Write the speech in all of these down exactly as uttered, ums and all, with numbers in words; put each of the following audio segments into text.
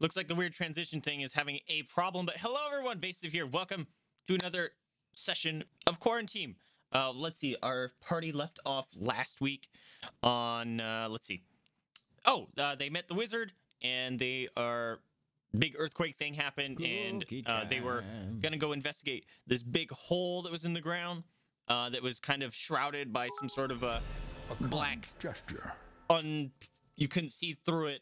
Looks like the weird transition thing is having a problem, but hello everyone, Vaesive here. Welcome to another session of QuaranTeam. Uh, let's see, our party left off last week on, uh, let's see. Oh, uh, they met the wizard, and they are, big earthquake thing happened, and uh, they were gonna go investigate this big hole that was in the ground, uh, that was kind of shrouded by some sort of a, a black gesture. Un you couldn't see through it.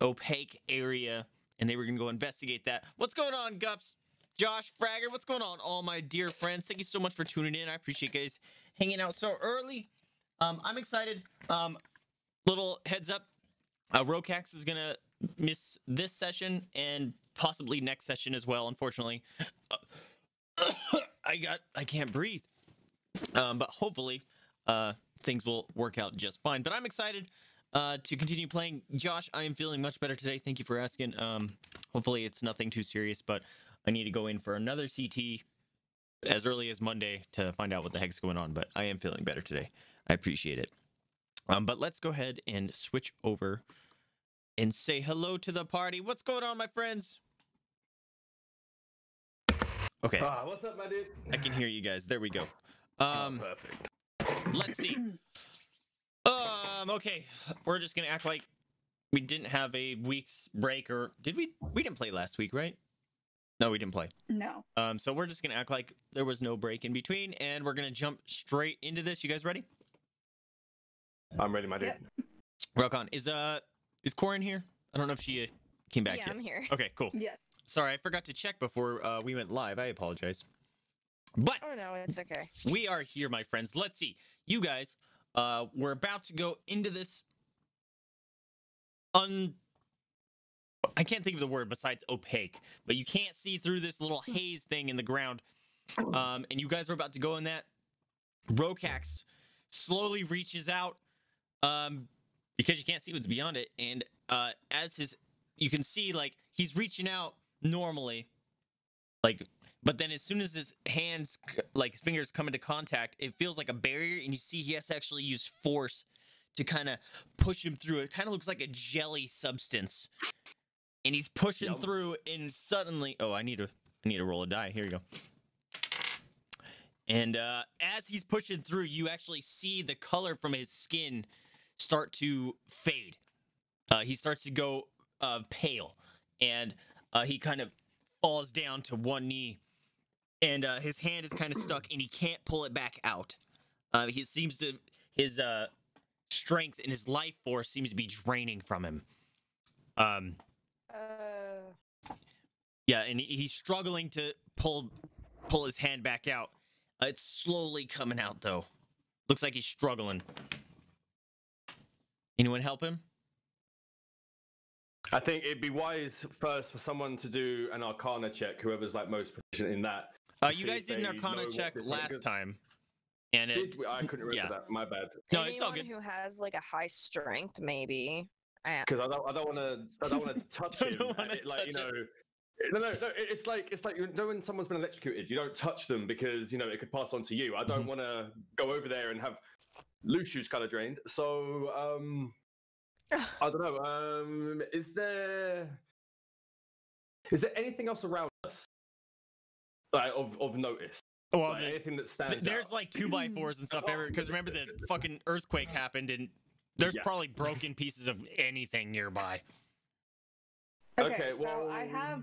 Opaque area, and they were gonna go investigate that. What's going on, Gups? Josh, Fragger, what's going on, all my dear friends? Thank you so much for tuning in. I appreciate you guys hanging out so early. Um, I'm excited. Um, little heads up, uh, Rhokax is gonna miss this session and possibly next session as well. Unfortunately, uh, I got I can't breathe. Um, but hopefully, uh, things will work out just fine. But I'm excited. Uh, to continue playing. Josh, I am feeling much better today. Thank you for asking. Um, hopefully it's nothing too serious, but I need to go in for another C T as early as Monday to find out what the heck's going on, but I am feeling better today. I appreciate it. Um, but let's go ahead and switch over and say hello to the party. What's going on, my friends? Okay. Uh, what's up, my dude? I can hear you guys. There we go. Um, oh, perfect. Let's see. Um, okay, we're just gonna act like we didn't have a week's break, or did we? We didn't play last week, right? No, we didn't play. No. Um, so we're just gonna act like there was no break in between, and we're gonna jump straight into this. You guys ready? I'm ready, my dude. Yep. Welcome. Is uh, is Korinn here? I don't know if she uh, came back. Yeah, yet. I'm here. Okay, cool. Yeah. Sorry, I forgot to check before uh, we went live. I apologize. But oh no, it's okay. We are here, my friends. Let's see, you guys. Uh, we're about to go into this un... I can't think of the word besides opaque, but you can't see through this little haze thing in the ground. Um, and you guys are about to go in that. Rhokax slowly reaches out um, because you can't see what's beyond it. And uh, as his... You can see, like, he's reaching out normally. Like... But then as soon as his hands, like his fingers come into contact, it feels like a barrier. And you see he has to actually use force to kind of push him through. It kind of looks like a jelly substance. And he's pushing Yum. through and suddenly... Oh, I need to I need to roll a die. Here you go. And uh, as he's pushing through, you actually see the color from his skin start to fade. Uh, he starts to go uh, pale. And uh, he kind of falls down to one knee. And uh, his hand is kind of stuck, and he can't pull it back out. Uh, he seems to... His uh, strength and his life force seems to be draining from him. Um, uh... Yeah, and he's struggling to pull pull his hand back out. Uh, it's slowly coming out, though. Looks like he's struggling. Anyone help him? I think it'd be wise first for someone to do an Arcana check, whoever's like most proficient in that. Uh, you guys did an Arcana check last time, and it, did we? I couldn't remember yeah. that. My bad. No, Anyone it's all good. Who has like a high strength, maybe? Because I don't, I don't want to, I don't want to touch him. It, like touch you know, it. no, no, no. It's like it's like you know when someone's been electrocuted, you don't touch them because you know it could pass on to you. I don't mm-hmm. want to go over there and have Luxu's kind of drained. So. um... I don't know. Um, is there is there anything else around us like, of of notice? Well, like, the, anything that stands. Th there's out? Like two by fours and stuff everywhere. Because remember the fucking earthquake happened, and there's yeah. probably broken pieces of anything nearby. Okay. okay well, so I have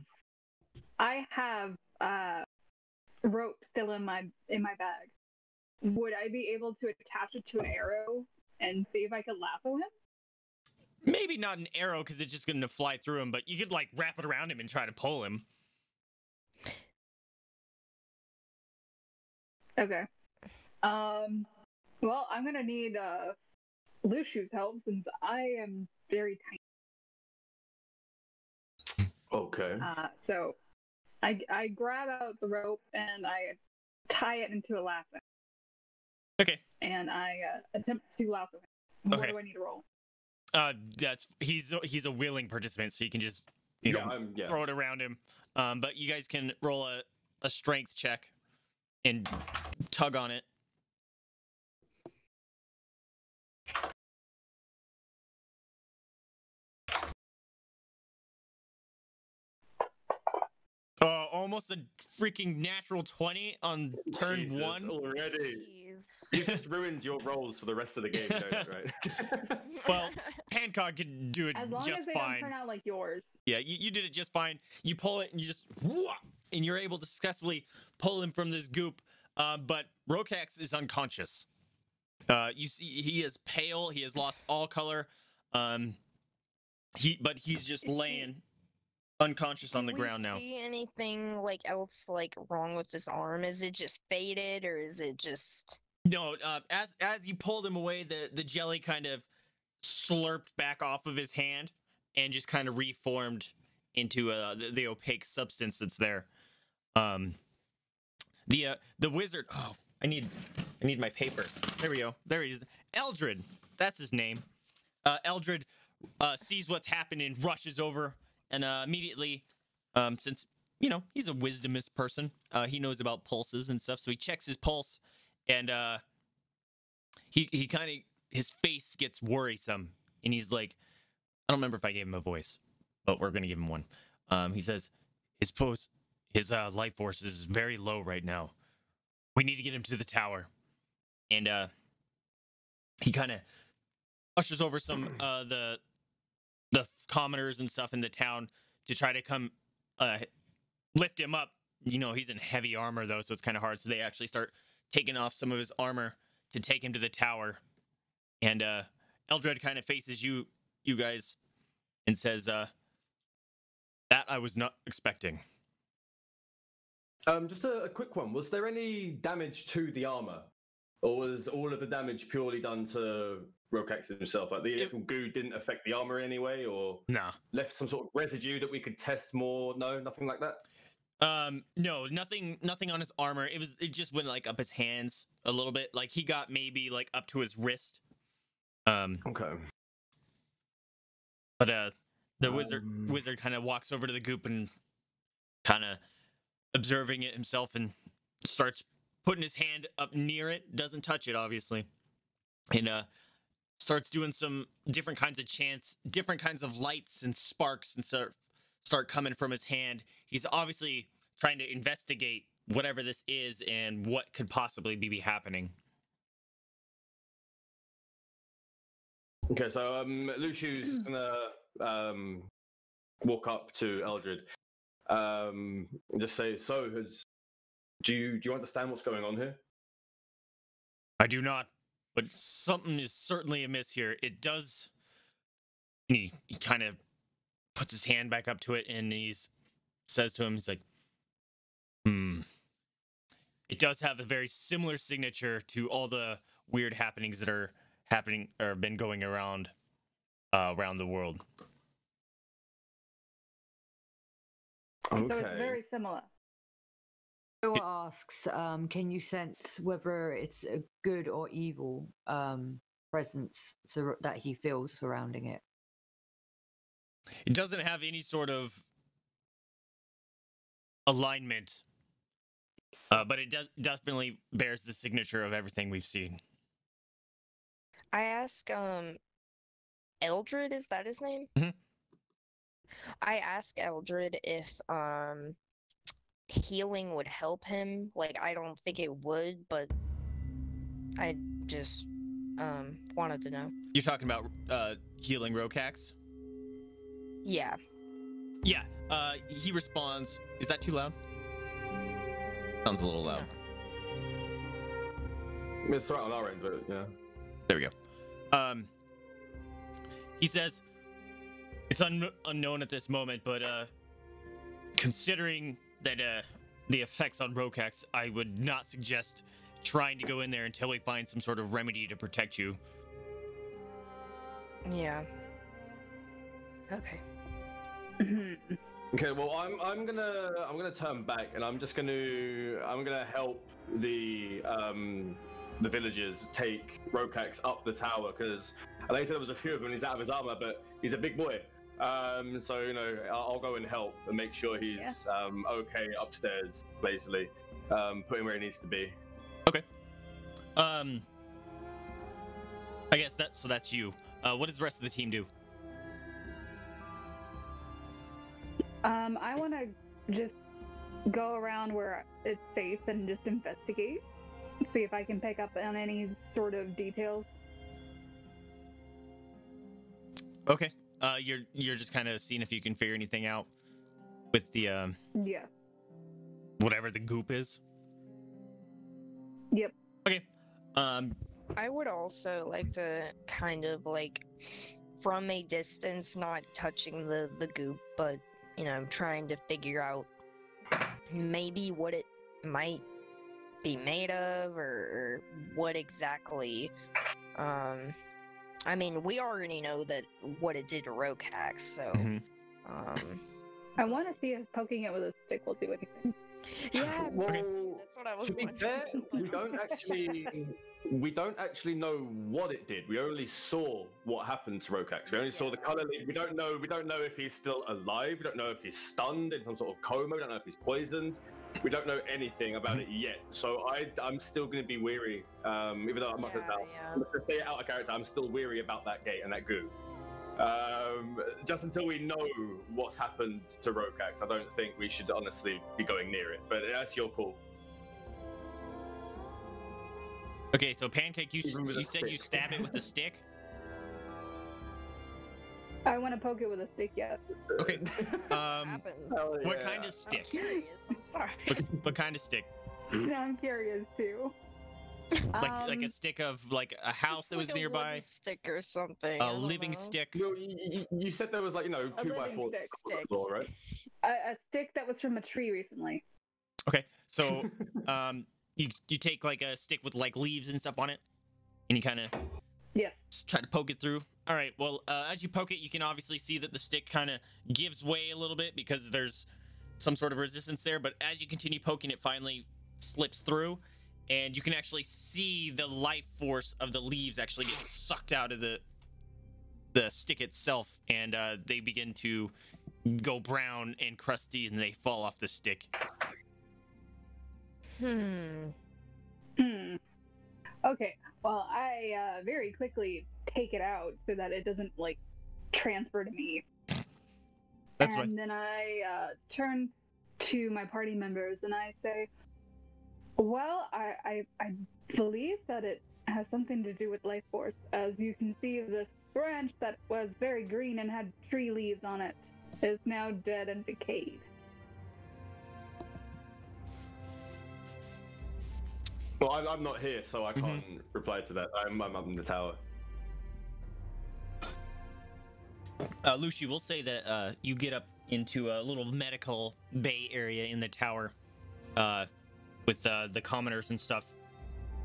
I have uh, rope still in my in my bag. Would I be able to attach it to an arrow and see if I could lasso him? Maybe not an arrow because it's just going to fly through him, but you could like wrap it around him and try to pull him. Okay. Um. Well, I'm going to need uh, Luxu's help since I am very tiny. Okay. Uh, so I, I grab out the rope and I tie it into a lasso. Okay. And I uh, attempt to lasso him. Okay. What do I need to roll? Uh, that's he's he's a willing participant, so you can just you yeah, know I'm, yeah. throw it around him. Um, but you guys can roll a a strength check and tug on it. Uh, almost a freaking natural twenty on turn Jesus, one already. You've ruined your rolls for the rest of the game, don't right? Well, Pancóg can do it as long just as they fine. Don't turn out like yours. Yeah, you, you did it just fine. You pull it and you just whoop, and you're able to successfully pull him from this goop. Uh, but Rhokax is unconscious. Uh, you see, he is pale. He has lost all color. Um, he but he's just laying unconscious do on the ground now. Do we see anything like else like wrong with his arm? Is it just faded or is it just no? Uh, as as you pulled him away, the the jelly kind of slurped back off of his hand and just kind of reformed into uh, the, the opaque substance that's there. Um, the uh, the wizard. Oh, I need I need my paper. There we go. There he is. Eldred. That's his name. Uh, Eldred uh, sees what's happened and rushes over. And uh, immediately, um, since, you know, he's a wisdomous person, uh, he knows about pulses and stuff. So he checks his pulse and uh, he, he kind of, his face gets worrisome. And he's like, I don't remember if I gave him a voice, but we're going to give him one. Um, he says, his pulse, his uh, life force is very low right now. We need to get him to the tower. And uh, he kind of ushers over some uh, the... the commoners and stuff in the town to try to come uh, lift him up. You know, he's in heavy armor, though, so it's kind of hard. So they actually start taking off some of his armor to take him to the tower. And uh, Eldred kind of faces you you guys and says, uh, that I was not expecting. Um, just a, a quick one. Was there any damage to the armor? Or was all of the damage purely done to Rhokax himself? Like the it, little goo didn't affect the armor in any way, or nah. left some sort of residue that we could test more? No, nothing like that. Um, no, nothing, nothing on his armor. It was, it just went like up his hands a little bit. Like he got maybe like up to his wrist. Um, okay. But uh, the um... wizard wizard kind of walks over to the goop and kind of observing it himself and starts putting his hand up near it, doesn't touch it, obviously, and uh, starts doing some different kinds of chants, different kinds of lights and sparks and start, start coming from his hand. He's obviously trying to investigate whatever this is and what could possibly be, be happening. Okay, so um, Luxu's gonna um, walk up to Eldred, um, just say, so has... Do you, do you understand what's going on here? I do not, but something is certainly amiss here. It does... And he, he kind of puts his hand back up to it, and he says to him, he's like, hmm. It does have a very similar signature to all the weird happenings that are happening, or been going around, uh, around the world. Okay. So it's very similar. Asks, um, can you sense whether it's a good or evil um, presence so that he feels surrounding it? It doesn't have any sort of alignment, uh, but it does definitely bears the signature of everything we've seen. I ask, um, Eldred, is that his name? Mm-hmm. I ask Eldred if, um, healing would help him. Like, I don't think it would, but I just um wanted to know. You're talking about uh healing Rhokax? Yeah. Yeah. Uh he responds. Is that too loud? Sounds a little loud. Yeah. It's right on our end, but yeah. There we go. Um he says it's un unknown at this moment, but uh considering that uh, the effects on Rhokax, I would not suggest trying to go in there until we find some sort of remedy to protect you. Yeah. Okay. Okay. Well, I'm I'm gonna I'm gonna turn back, and I'm just gonna I'm gonna help the um the villagers take Rhokax up the tower, because like I said, there was a few of them. And he's out of his armor, but he's a big boy. Um, so, you know, I'll, I'll go and help and make sure he's, yeah. um, okay upstairs, basically. Um, put him where he needs to be. Okay. Um, I guess that, so that's you. Uh, what does the rest of the team do? Um, I want to just go around where it's safe and just investigate. See if I can pick up on any sort of details. Okay. Uh, you're you're just kind of seeing if you can figure anything out with the um. Yeah. Whatever the goop is. Yep. Okay. Um. I would also like to kind of like, from a distance, not touching the the goop, but you know, trying to figure out maybe what it might be made of, or what exactly. Um, I mean, we already know that what it did to Rhokax, so. Mm-hmm. um, I want to see if poking it with a stick will do anything. Yeah, well, okay. That's what I was. To be fair, we don't actually we don't actually know what it did. We only saw what happened to Rhokax. We only yeah. saw the color lead. We don't know. We don't know if he's still alive. We don't know if he's stunned in some sort of coma. We don't know if he's poisoned. We don't know anything about it yet. So I, I'm still going to be weary. Um, even though I'm not yeah, yeah. to say it out of character, I'm still weary about that gate and that goo. Um, just until we know what's happened to Rhokax, I don't think we should honestly be going near it, but that's your call. Okay, so Pancóg, you, you said stick. You stab it with a stick? I want to poke it with a stick, yes. Okay. Um, oh, yeah. What kind of stick? I'm curious, I'm sorry. What, what kind of stick? I'm curious too. Like, um, like a stick of like a house that was like nearby. A living stick or something. A living know. Stick. You, you, you said there was like you know two by four stick. Stick. Floor, right? A, a stick that was from a tree recently. Okay, so um, you you take like a stick with like leaves and stuff on it, and you kind of yes try to poke it through. All right, well uh, as you poke it, you can obviously see that the stick kind of gives way a little bit because there's some sort of resistance there. But as you continue poking, it finally slips through. And you can actually see the life force of the leaves actually get sucked out of the the stick itself, and uh, they begin to go brown and crusty, and they fall off the stick. Hmm. Hmm. Okay. Well, I uh, very quickly take it out so that it doesn't like transfer to me. That's and fine. Then I uh, turn to my party members and I say. Well, I, I I believe that it has something to do with life force. As you can see, this branch that was very green and had tree leaves on it is now dead and decayed. Well, I'm, I'm not here, so I can't mm-hmm. reply to that. I'm, I'm up in the tower. Uh, Luxu, we'll say that uh, you get up into a little medical bay area in the tower. Uh... with uh, the commoners and stuff.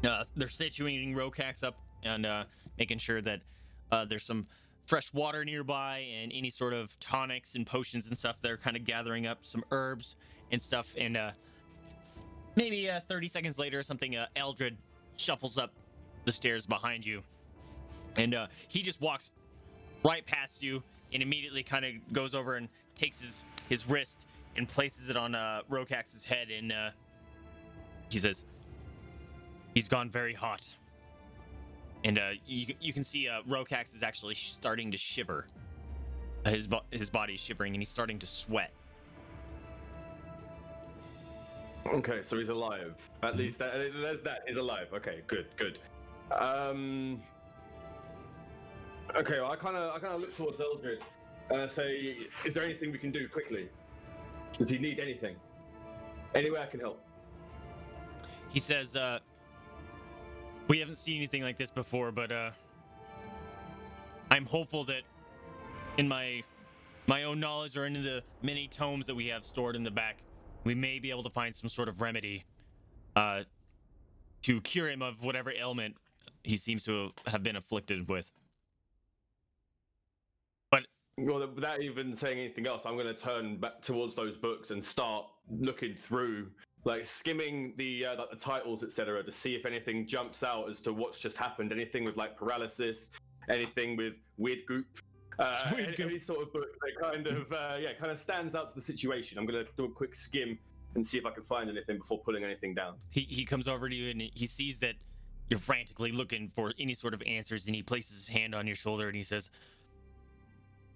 Uh, they're situating Rhokax up and uh, making sure that uh, there's some fresh water nearby and any sort of tonics and potions and stuff. They're kind of gathering up some herbs and stuff. And uh, maybe uh, thirty seconds later or something, uh, Eldred shuffles up the stairs behind you. And uh, he just walks right past you and immediately kind of goes over and takes his, his wrist and places it on uh, Rhokax's head and... Uh, He says, he's gone very hot. And uh, you, you can see uh, Rhokax is actually starting to shiver. Uh, his, bo his body is shivering and he's starting to sweat. Okay, so he's alive. At least that, there's that. He's alive. Okay, good, good. Um, okay, well, I kind of I kind of look towards Eldred and I say, is there anything we can do quickly? Does he need anything? Any way I can help? He says, uh, we haven't seen anything like this before, but, uh, I'm hopeful that in my, my own knowledge or in the many tomes that we have stored in the back, we may be able to find some sort of remedy, uh, to cure him of whatever ailment he seems to have been afflicted with. But... Well, without even saying anything else, I'm going to turn back towards those books and start looking through... Like skimming the uh, like the titles, et cetera, to see if anything jumps out as to what's just happened. Anything with like paralysis, anything with weird goop, uh, weird any, goop. any sort of book that kind of uh, yeah, kind of stands out to the situation. I'm gonna do a quick skim and see if I can find anything before pulling anything down. He he comes over to you and he sees that you're frantically looking for any sort of answers, and he places his hand on your shoulder and he says,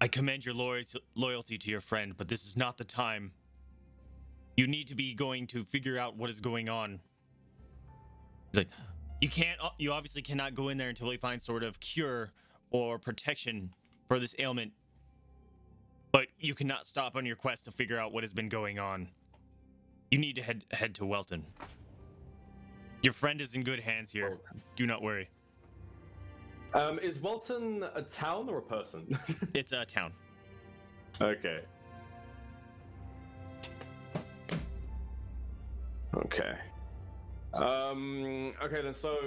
"I commend your loyalty loyalty to your friend, but this is not the time You need to be going to figure out what is going on. He's like, you can't, you obviously cannot go in there until we find sort of cure or protection for this ailment. But you cannot stop on your quest to figure out what has been going on. You need to head head to Welton. Your friend is in good hands here. Do not worry. Um, is Welton a town or a person? It's a town. Okay. Okay. Um, okay, then, so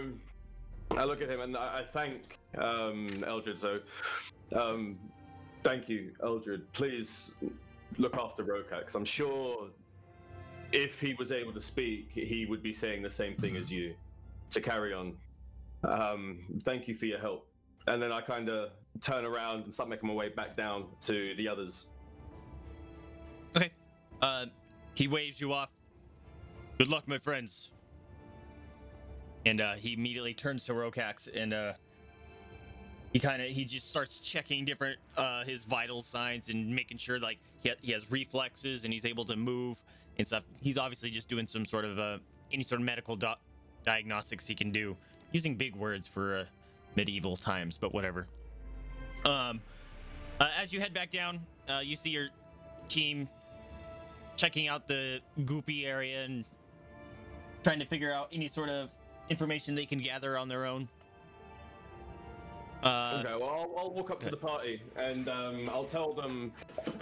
I look at him and I, I thank um, Eldred. So, um, thank you, Eldred. Please look after Rhokax. I'm sure if he was able to speak, he would be saying the same thing as you. So carry on. Um, thank you for your help. And then I kind of turn around and start making my way back down to the others. Okay. Uh, he waves you off. Good luck, my friends. And uh, he immediately turns to Rhokax, and uh, he kind of he just starts checking different uh, his vital signs and making sure like he, ha he has reflexes and he's able to move and stuff. He's obviously just doing some sort of uh, any sort of medical do diagnostics he can do, using big words for uh, medieval times, but whatever. Um, uh, as you head back down, uh, you see your team checking out the goopy area and trying to figure out any sort of information they can gather on their own. Uh, okay, well, I'll, I'll walk up to the party and um, I'll tell them.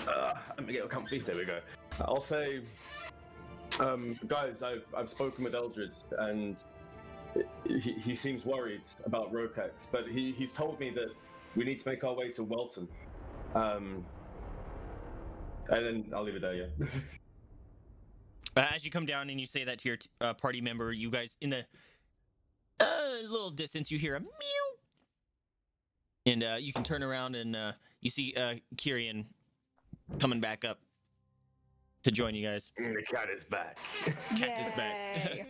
Uh, let me get a comfy. There we go. I'll say, um, guys, I've I've spoken with Eldred and he, he seems worried about Rhokax, but he he's told me that we need to make our way to Welton. Um, and then I'll leave it there. Yeah. Uh, as you come down and you say that to your t uh, party member, you guys in the Uh, a little distance, you hear a meow, and uh, you can turn around and uh, you see uh, Kyrian coming back up to join you guys. The cat is back. Cat is back.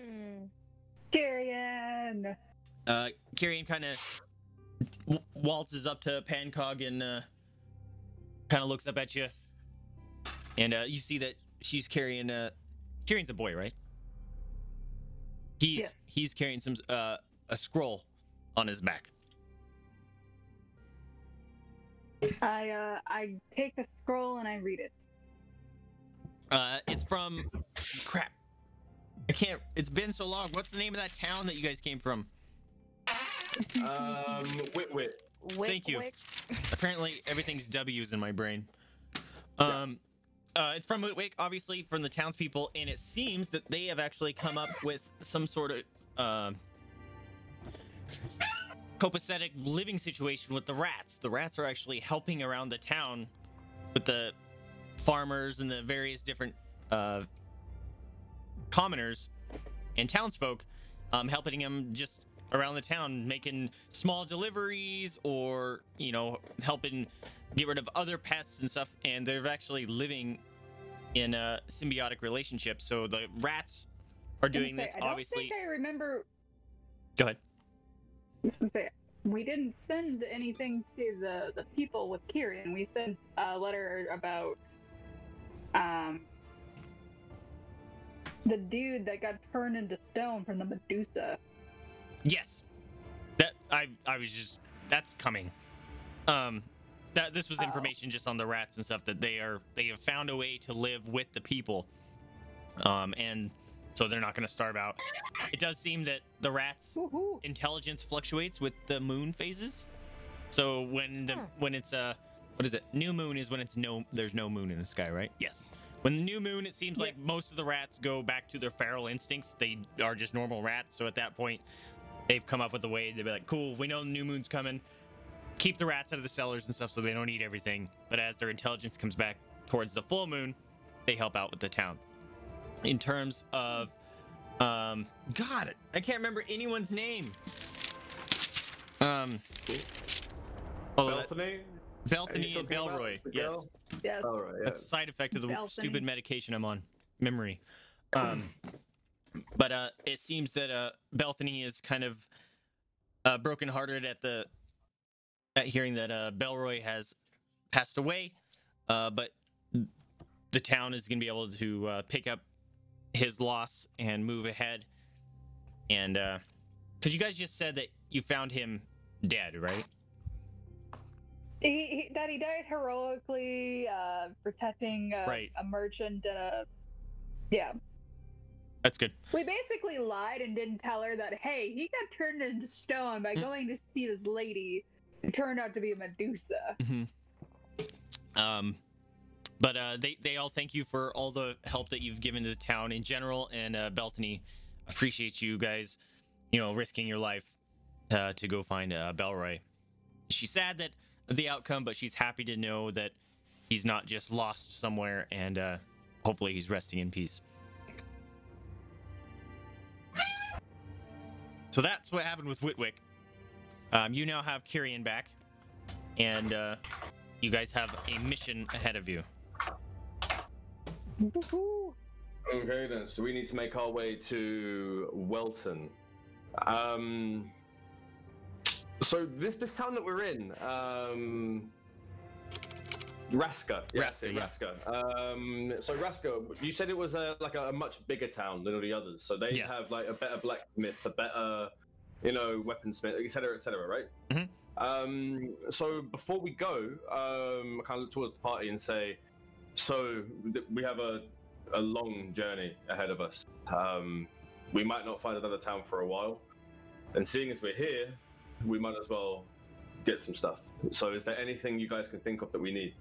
Kyrian. Uh, Kyrian kind of waltzes up to Pancóg and uh, kind of looks up at you, and uh, you see that she's carrying. Uh, Kyrian's a boy, right? He's yeah. he's carrying some uh, a scroll on his back. I uh, I take the scroll and I read it. Uh, it's from crap. I can't. It's been so long. What's the name of that town that you guys came from? Um, Whitwick. Thank you. Wick. Apparently everything's W's in my brain. Um. Yeah. Uh, it's from Whitwick, obviously, from the townspeople, and it seems that they have actually come up with some sort of uh, copacetic living situation with the rats. The rats are actually helping around the town with the farmers and the various different uh, commoners and townsfolk, um, helping them just around the town, making small deliveries or, you know, helping get rid of other pests and stuff. And they're actually living in a symbiotic relationship. So the rats are doing this, obviously. I don't think I remember. Go ahead. I was gonna say, we didn't send anything to the, the people with Kyrian. We sent a letter about um, the dude that got turned into stone from the Medusa. Yes, that I I was just that's coming. Um, that this was information oh. just on the rats and stuff that they are they have found a way to live with the people, um, and so they're not going to starve out. It does seem that the rats' Woohoo. intelligence fluctuates with the moon phases. So when the huh. when it's a uh, what is it? New moon is when it's no there's no moon in the sky, right? Yes. When the new moon, it seems like yeah. most of the rats go back to their feral instincts. They are just normal rats. So at that point, they've come up with a way. They'd be like, cool, we know the new moon's coming. Keep the rats out of the cellars and stuff so they don't eat everything. But as their intelligence comes back towards the full moon, they help out with the town. In terms of, um, God, I can't remember anyone's name. Um, Belthany? Belthany and Belroy. Yes. Yes. All right, yeah. That's a side effect of the Belthany. stupid medication I'm on. Memory. Um, But uh, it seems that uh, Belthany is kind of uh, brokenhearted at the at hearing that uh, Belroy has passed away. Uh, but the town is going to be able to uh, pick up his loss and move ahead. And uh because you guys just said that you found him dead, right? He, he, that he died heroically, uh, protecting a, right. a merchant. Uh, yeah. That's good. We basically lied and didn't tell her that, hey, he got turned into stone by mm-hmm. going to see this lady who turned out to be a Medusa. Mm-hmm. Um, but uh, they, they all thank you for all the help that you've given to the town in general, and uh, Belthany appreciates you guys, you know, risking your life uh, to go find uh, Belroy. She's sad that the outcome, but she's happy to know that he's not just lost somewhere, and uh, hopefully he's resting in peace. So that's what happened with Whitwick. Um, you now have Kyrian back, and uh, you guys have a mission ahead of you. Okay then, so we need to make our way to Welton. Um... So this this town that we're in, um, Raska, yeah, Raska, yeah. Raska. Um, so Raska, you said it was a, like a, a much bigger town than all the others. So they yeah. have like a better blacksmith, a better, you know, weaponsmith, et cetera, et cetera, right? Mm-hmm. Um, so before we go, um, I kind of look towards the party and say, so we have a a long journey ahead of us. Um, we might not find another town for a while, and seeing as we're here, we might as well get some stuff. So is there anything you guys can think of that we need?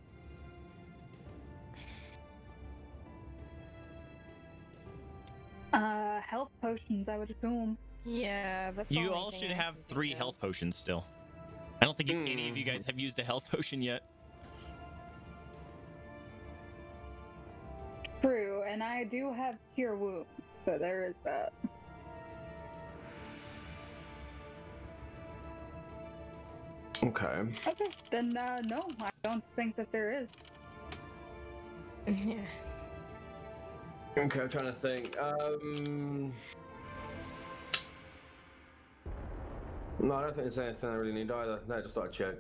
Uh, health potions, I would assume. Yeah, that's You all should have three health potions still. I don't think mm. any of you guys have used a health potion yet. True, and I do have Cure Wounds, so there is that. Okay. Okay, then uh, no, I don't think that there is. Yeah. Okay, I'm trying to think. Um... No, I don't think there's anything I really need either. No, I just thought I'd check.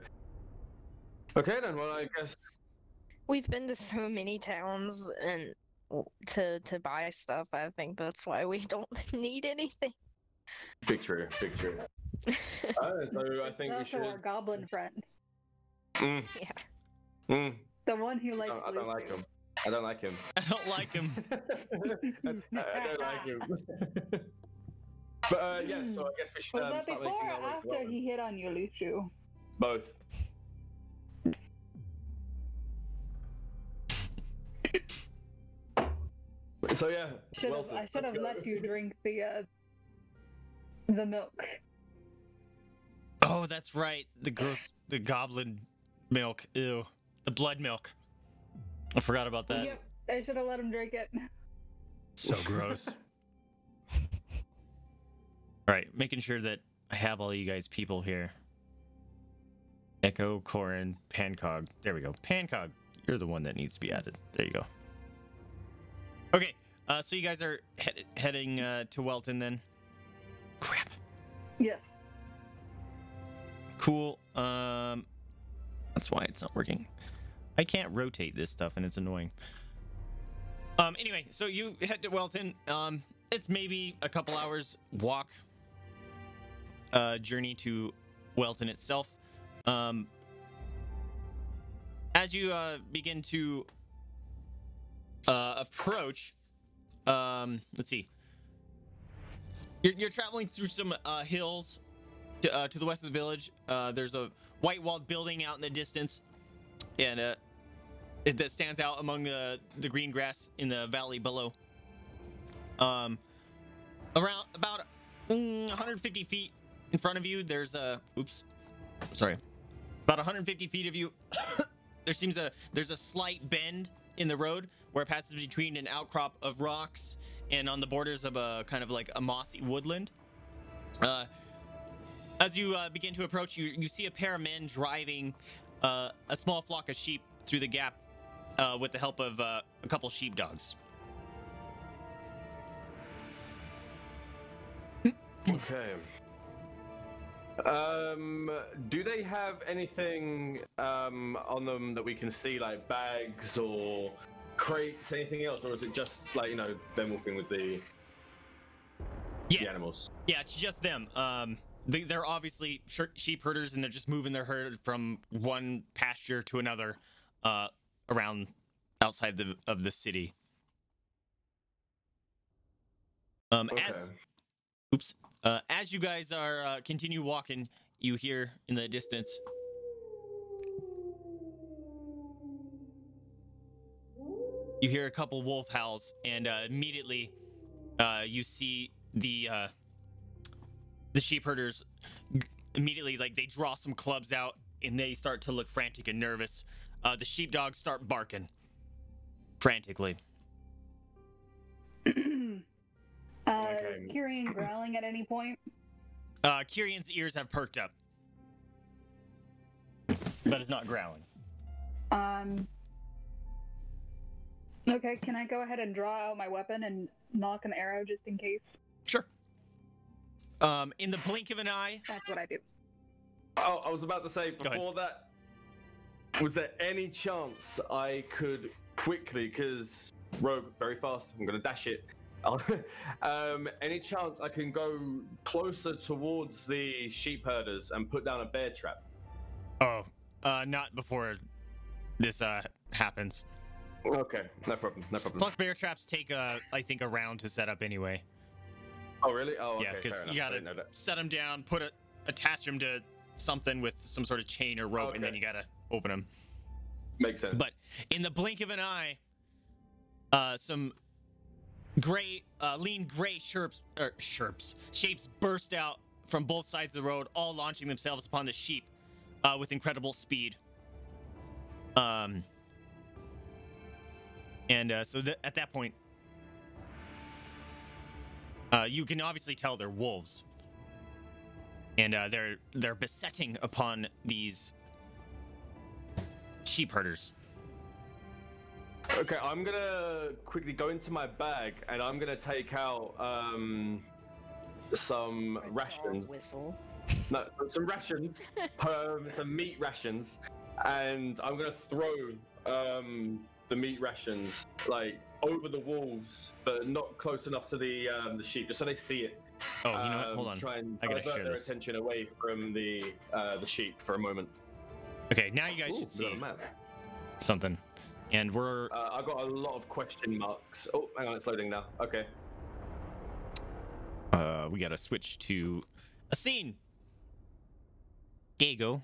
Okay then, well I guess... We've been to so many towns and to, to buy stuff, I think that's why we don't need anything. Big true, big true. uh, so I think we should. Our goblin friend. Mm. Yeah. Mm. The one who likes. I don't, I don't like him. I don't like him. I don't like him. I, I don't like him. But uh, yeah, so I guess we should. Was um, that before or after well. He hit on you, Luxu? Both. So yeah. Should well, have, I should have let you drink the uh, the milk. Oh, that's right. The growth, the goblin milk. Ew. The blood milk. I forgot about that. Yep. I should have let him drink it. So gross. All right. Making sure that I have all you guys people here. Echo, Korinn, Pancóg. There we go. Pancóg, you're the one that needs to be added. There you go. Okay. Uh, so you guys are he heading uh, to Welton then? Crap. Yes. Cool. Um, that's why it's not working. I can't rotate this stuff, and it's annoying. Um, anyway, so you head to Welton. Um, it's maybe a couple hours walk uh, journey to Welton itself. Um, as you uh, begin to uh, approach, um, let's see. You're, you're traveling through some uh, hills. To, uh, to the west of the village, uh, there's a white-walled building out in the distance, and uh, it, that stands out among the the green grass in the valley below. Um, around about mm, one hundred fifty feet in front of you, there's a oops, sorry, about one hundred fifty feet of you. There seems a there's a slight bend in the road where it passes between an outcrop of rocks and on the borders of a kind of like a mossy woodland. Uh. As you uh, begin to approach, you, you see a pair of men driving uh, a small flock of sheep through the gap uh, with the help of uh, a couple sheepdogs. Okay. Um, do they have anything um, on them that we can see, like bags or crates, anything else, or is it just like, you know, them walking with the, yeah. the animals? Yeah, it's just them. Um, they, they're obviously sheep herders, and they're just moving their herd from one pasture to another uh, around outside the, of the city. Um, okay. as, oops. Uh, as you guys are uh, continue walking, you hear in the distance. You hear a couple wolf howls, and uh, immediately uh, you see the uh, the sheep herders immediately, like, they draw some clubs out, and they start to look frantic and nervous. Uh, the sheepdogs start barking frantically. Uh, okay. Kyrian growling at any point? Uh, Kyrian's ears have perked up, but it's not growling. Um. Okay, can I go ahead and draw out my weapon and knock an arrow just in case? Sure. Um, in the blink of an eye. That's what I do. Oh, I was about to say before that. Was there any chance I could quickly, because rogue very fast? I'm gonna dash it. um, any chance I can go closer towards the sheep herders and put down a bear trap? Oh, uh, not before this uh, happens. Okay, no problem, no problem. Plus, bear traps take, uh, I think, a round to set up anyway. Oh, really? Oh, okay, yeah, because you gotta set them down, put a, attach them to something with some sort of chain or rope, okay. and then you gotta open them. Makes sense. But in the blink of an eye, uh, some... Gray, uh, lean gray sherps, er, sherps, shapes burst out from both sides of the road, all launching themselves upon the sheep uh, with incredible speed. Um, and uh, so th at that point, uh, you can obviously tell they're wolves, and uh, they're they're besetting upon these sheep herders. Okay, I'm gonna quickly go into my bag and I'm gonna take out um, some a rations. Whistle. No, some rations, um, some meat rations, and I'm gonna throw um, the meat rations like over the wolves, but not close enough to the um, the sheep, just so they see it. Oh, you know um, what? Hold on. Try and I gotta divert their this. attention away from the uh, the sheep for a moment. Okay, now you guys Ooh, should see something. And we're. Uh, I've got a lot of question marks. Oh, hang on, it's loading now. Okay. Uh, we gotta switch to a scene. There you go.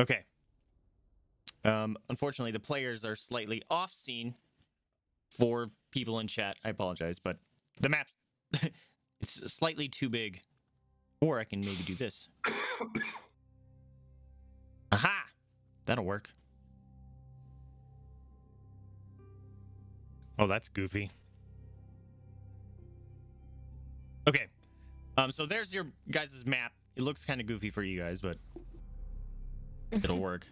Okay. Um, unfortunately, the players are slightly off scene for people in chat. I apologize, but the map it's slightly too big. Or I can maybe do this. Aha! That'll work. Oh, that's goofy. Okay. Um, so there's your guys' map. It looks kind of goofy for you guys, but it'll work.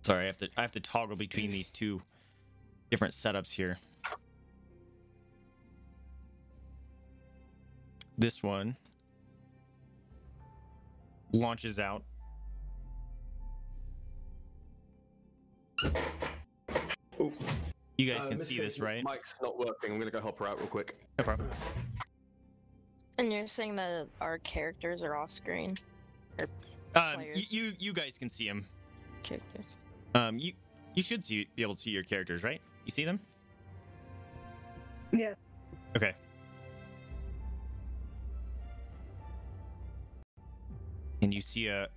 Sorry, I have to I have to toggle between these two different setups here. This one launches out. Oh. You guys uh, can see this, right? Mike's not working. I'm gonna go help her out real quick. No problem. And you're saying that our characters are off screen. Um, you, you you guys can see them. Characters. Um, you you should see be able to see your characters, right? You see them? Yes. Yeah. Okay. And you see a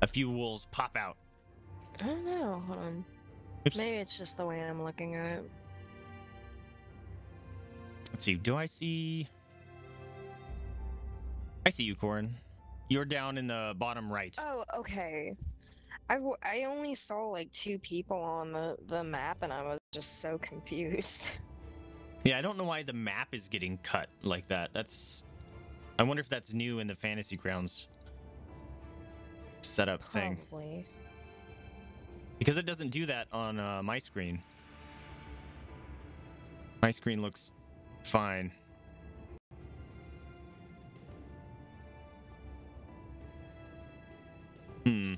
a few wolves pop out. I don't know. Hold on. Oops. Maybe it's just the way I'm looking at it. Let's see. Do I see? I see you, Korinn. You're down in the bottom right. Oh, okay. I, w I only saw like two people on the, the map, and I was just so confused. Yeah, I don't know why the map is getting cut like that. That's. I wonder if that's new in the Fantasy Grounds setup Probably. thing. Probably. Because it doesn't do that on uh, my screen. My screen looks fine. Hmm.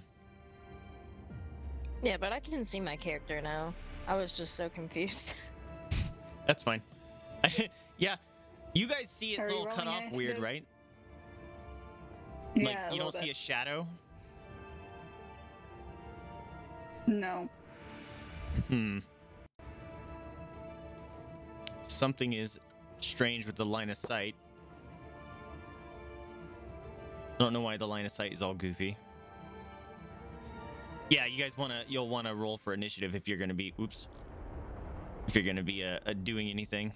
Yeah, but I can see my character now. I was just so confused. That's fine. Yeah, you guys see it's all cut off weird, right? Yeah, like you don't see a shadow? No. Hmm. Something is strange with the line of sight. I don't know why the line of sight is all goofy. Yeah, you guys wanna you'll wanna roll for initiative if you're gonna be oops. If you're gonna be uh, uh, doing anything.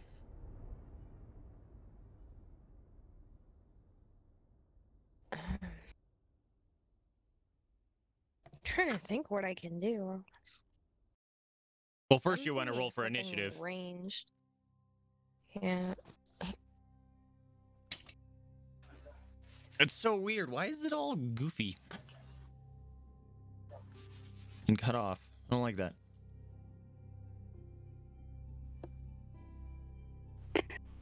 I'm trying to think what I can do. Well, first I'm you want to roll for initiative. Ranged. Yeah. It's so weird. Why is it all goofy and cut off? I don't like that.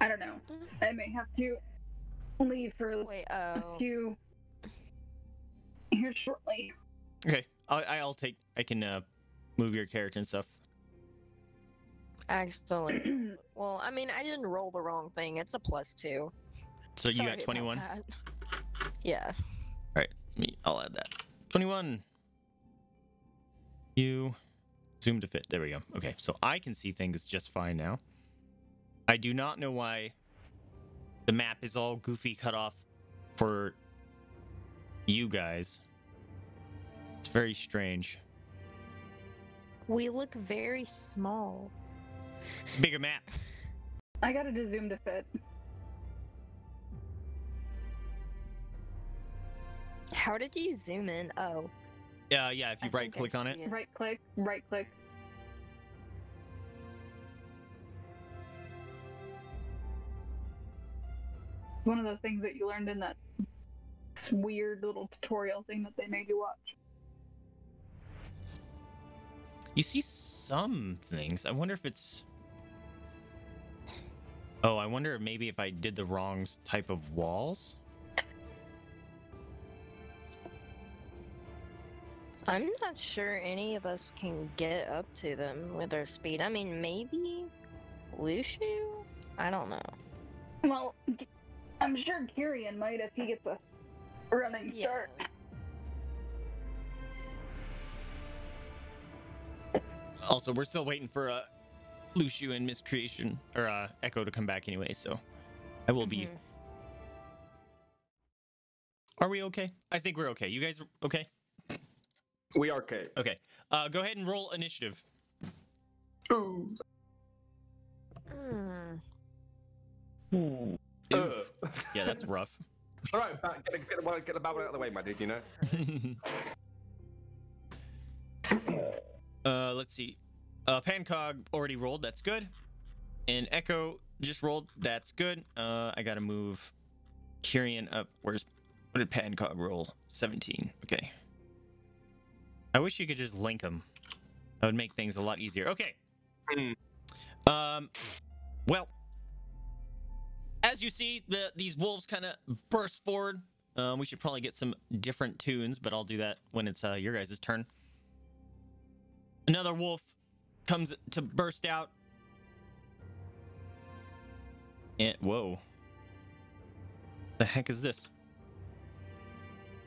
I don't know. I may have to leave for Wait, oh. a few here shortly. Okay, I'll, I'll take. I can uh, move your character and stuff. Excellent. Well, I mean, I didn't roll the wrong thing. It's a plus two. So you Sorry got twenty-one? Yeah. Alright, me. I'll add that. twenty-one. You zoom to fit. There we go. Okay, so I can see things just fine now. I do not know why the map is all goofy cut off for you guys. It's very strange. We look very small. It's a bigger map. I got it to zoom to fit. How did you zoom in? Oh. Yeah, uh, yeah, if you I right click on it. it. Right click, right click. One of those things that you learned in that weird little tutorial thing that they made you watch. You see some things. I wonder if it's... Oh, I wonder maybe if I did the wrong type of walls? I'm not sure any of us can get up to them with our speed. I mean, maybe Luxu? I don't know. Well, I'm sure Kyrian might if he gets a running yeah. start. Also, we're still waiting for uh, Luxu and Miss Creation, or uh, Echo to come back anyway, so I will mm-hmm. be... Are we okay? I think we're okay. You guys are okay? We are okay. Okay. Uh, go ahead and roll initiative. Ooh. Mm. Ooh. Uh. Yeah, that's rough. It's all right. Back, get, get, get, get the bad one out of the way, my dude, you know? Uh, let's see. Uh, Pancóg already rolled. That's good. And Echo just rolled. That's good. Uh, I gotta move Kyrian up. Where's... What did Pancóg roll? seventeen. Okay. I wish you could just link them. That would make things a lot easier. Okay. Um, well, as you see, the, these wolves kind of burst forward. Um, we should probably get some different tunes, but I'll do that when it's uh, your guys' turn. Another wolf comes to burst out. And whoa. The heck is this?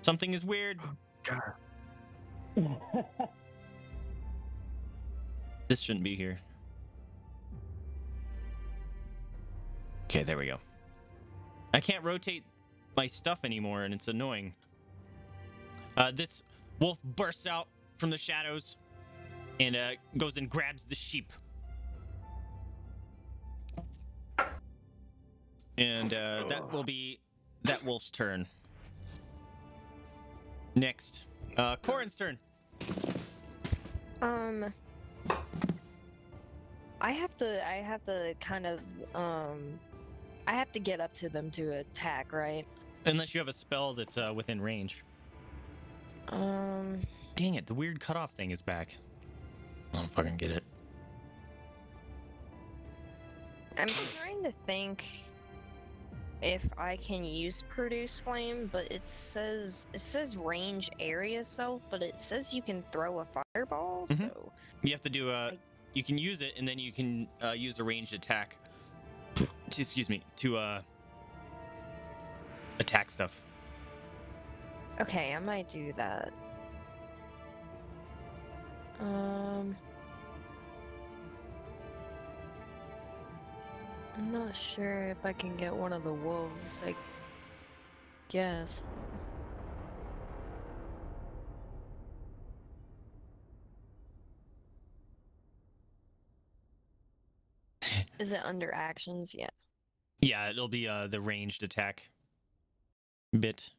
Something is weird. Oh, God. This shouldn't be here. Okay, there we go. I can't rotate my stuff anymore, and it's annoying. Uh, this wolf bursts out from the shadows. And uh, goes and grabs the sheep. And uh, that will be that wolf's turn. Next, uh, Korinn's turn. Um, I have to. I have to kind of. Um, I have to get up to them to attack, right? Unless you have a spell that's uh, within range. Um. Dang it! The weird cutoff thing is back. I don't fucking get it. I'm trying to think if I can use Produce Flame, but it says it says range area self, but it says you can throw a fireball. Mm-hmm. So you have to do a like, you can use it, and then you can uh, use a ranged attack. To, excuse me, to uh, attack stuff. Okay, I might do that. Um, I'm not sure if I can get one of the wolves. I guess. Is it under actions yet? Yeah, it'll be uh, the ranged attack bit.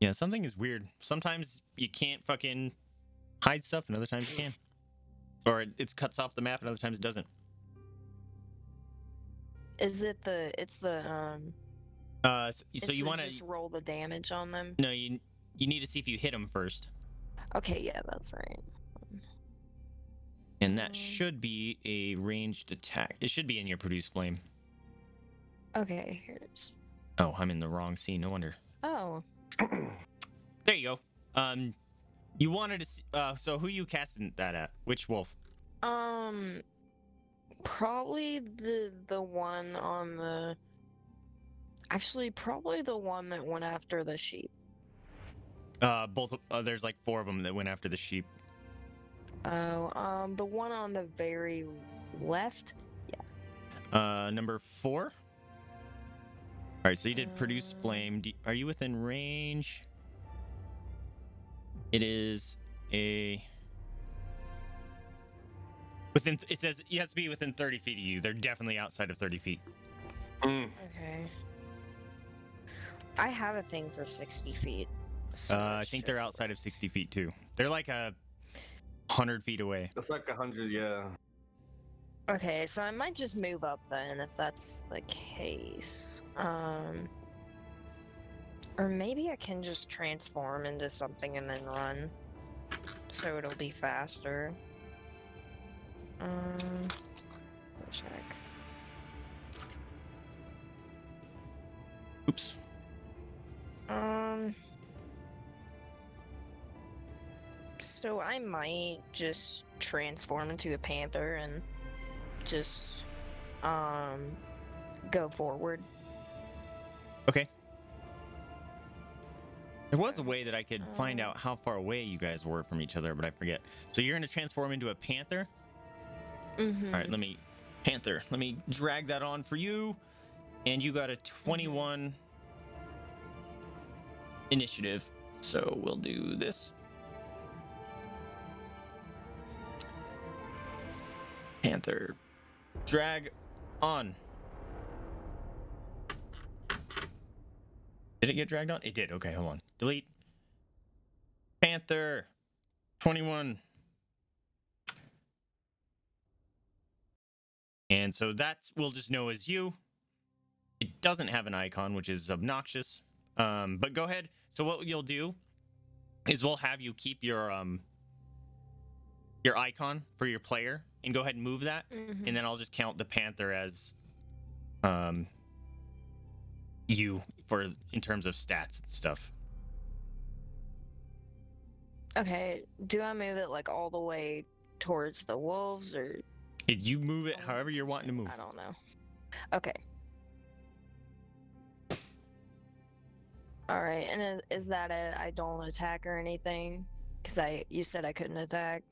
Yeah, something is weird. Sometimes you can't fucking hide stuff, and other times you can. Or it, it cuts off the map, and other times it doesn't. Is it the? It's the. Um, uh, so, so you want to just roll the damage on them? No, you you need to see if you hit them first. Okay, yeah, that's right. And that should be a ranged attack. It should be in your produce flame. Okay, here it is. Oh, I'm in the wrong scene. No wonder. Oh. There you go. Um, you wanted to see, uh, so who you casting that at? Which wolf? Um, probably the the one on the. Actually, probably the one that went after the sheep. Uh, both. Uh, there's like four of them that went after the sheep. Oh, um, the one on the very left? Yeah. Uh, number four? Alright, so you did produce flame. Do you, are you within range? It is a... Within. It says it has to be within thirty feet of you. They're definitely outside of thirty feet. Mm. Okay. I have a thing for sixty feet. So uh, I think they're outside of sixty feet, too. They're like a... one hundred feet away. That's like one hundred, yeah. Okay, so I might just move up then if that's the case. Um, or maybe I can just transform into something and then run. So it'll be faster. Um, check. Oops. Um... So I might just transform into a panther and just um go forward. Okay. There was a way that I could find out how far away you guys were from each other, but I forget. So you're gonna transform into a panther? Mm-hmm. All right, let me panther. Let me drag that on for you, and you got a twenty-one initiative. So we'll do this. Panther. Drag on. Did it get dragged on? It did. Okay, hold on. Delete. Panther. twenty-one. And so that's, we'll just know as you. It doesn't have an icon, which is obnoxious. Um, but go ahead. So what you'll do is we'll have you keep your, um, your icon for your player. And go ahead and move that, mm-hmm. and then I'll just count the panther as, um, you for in terms of stats and stuff. Okay, do I move it like all the way towards the wolves, or? If you move it however you're wanting to move. I don't know. Okay. All right, and is, is that it? I don't attack or anything, because I you said I couldn't attack.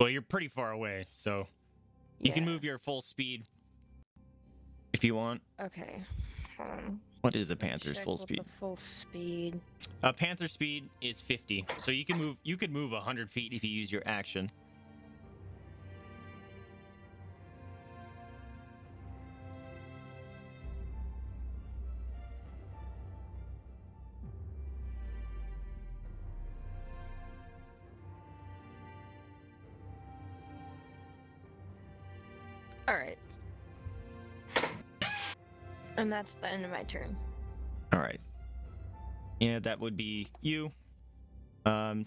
Well, you're pretty far away, so you yeah. can move your full speed if you want. Okay. Um, what is a panther's full speed? The full speed. A panther speed is fifty, so you can move. You could move one hundred feet if you use your action. And that's the end of my turn. All right. Yeah, that would be you. Um,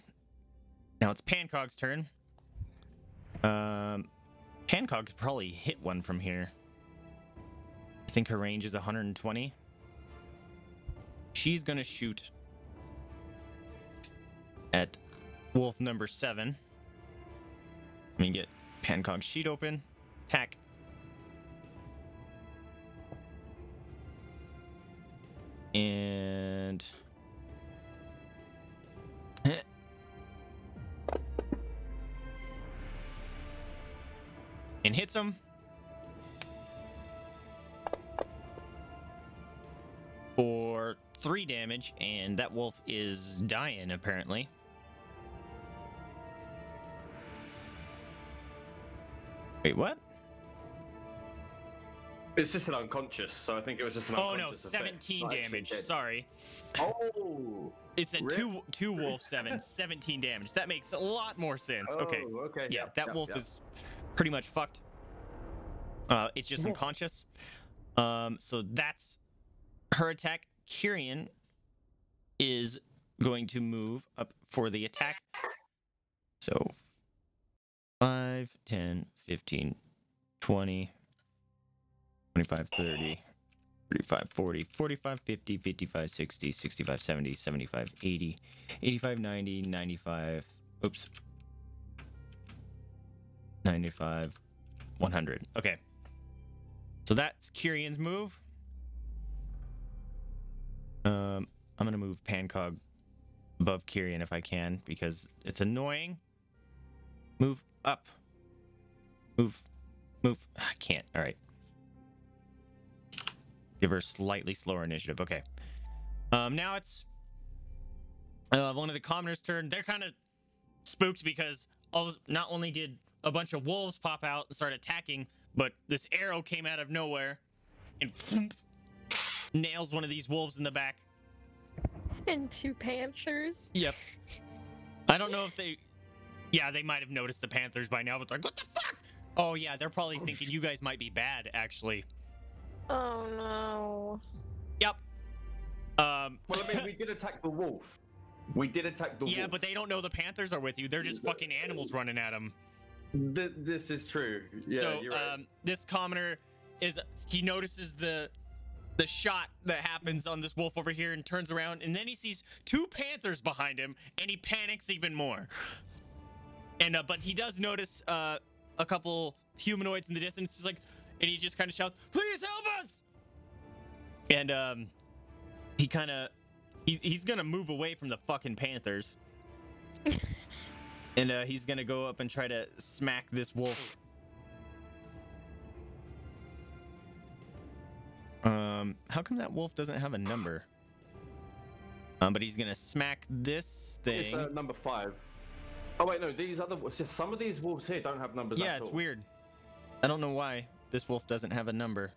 now it's Pancóg's turn. Um, Pancóg could probably hit one from here. I think her range is one hundred twenty. She's going to shoot at wolf number seven. Let me get Pancóg's sheet open. Attack. And and hits him for three damage, and that wolf is dying apparently. Wait, what? It's just an unconscious, so I think it was just an unconscious. Oh no, seventeen effect. Damage, sorry. Oh! It's a two, two wolf seven, seventeen damage. That makes a lot more sense. Oh, okay. okay. Yeah, yep, that yep, wolf yep. is pretty much fucked. Uh, it's just unconscious. Um, so that's her attack. Kyrian is going to move up for the attack. So five, ten, fifteen, twenty, twenty-five, thirty, thirty-five, forty, forty-five, fifty, fifty-five, sixty, sixty-five, seventy, seventy-five, eighty, eighty-five, ninety, ninety-five, oops, ninety-five, one hundred. Okay. So that's Kyrian's move. Um, I'm going to move Pancóg above Kyrian if I can, because it's annoying. Move up. Move. Move. I can't. All right. Give her slightly slower initiative. Okay. Um, now it's uh, one of the commoners' turn. They're kind of spooked because all, not only did a bunch of wolves pop out and start attacking, but this arrow came out of nowhere and phoom, nails one of these wolves in the back. And two panthers. Yep. I don't know if they... Yeah, they might have noticed the panthers by now, but they're like, what the fuck? Oh, yeah, they're probably thinking you guys might be bad, actually. Oh, no. Yep. Um, well, I mean, we did attack the wolf. We did attack the yeah, wolf. Yeah, but they don't know the panthers are with you. They're just fucking animals running at them. Th this is true. Yeah, so, you're right. um, this commoner, is he notices the, the shot that happens on this wolf over here and turns around, and then he sees two panthers behind him, and he panics even more. And, uh, but he does notice, uh, a couple humanoids in the distance. He's like, and he just kind of shouts, please help us. And, um, he kind of, he's, he's going to move away from the fucking panthers. And, uh, he's going to go up and try to smack this wolf. Um, how come that wolf doesn't have a number? Um, but he's going to smack this thing. It's uh, number five. Oh wait, no, these other wolves, some of these wolves here don't have numbers yeah, at all. Yeah, it's weird. I don't know why this wolf doesn't have a number.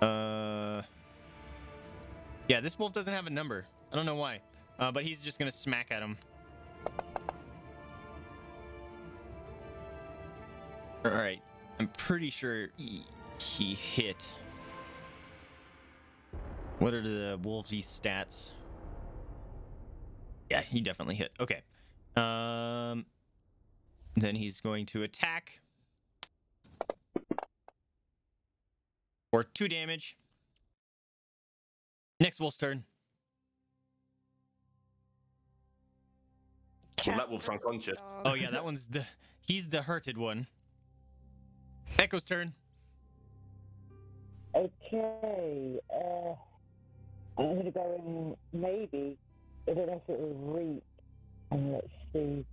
Uh, yeah, this wolf doesn't have a number. I don't know why, uh, but he's just gonna smack at him. All right, I'm pretty sure he hit. What are the wolfy stats? Yeah, he definitely hit. Okay. Um, then he's going to attack for two damage. Next wolf's turn. Well, that wolf's unconscious. Oh yeah, that one's the he's the hurted one. Echo's turn. Okay. Uh... I'm going to go in, maybe, I don't know if it will reach, and let's see,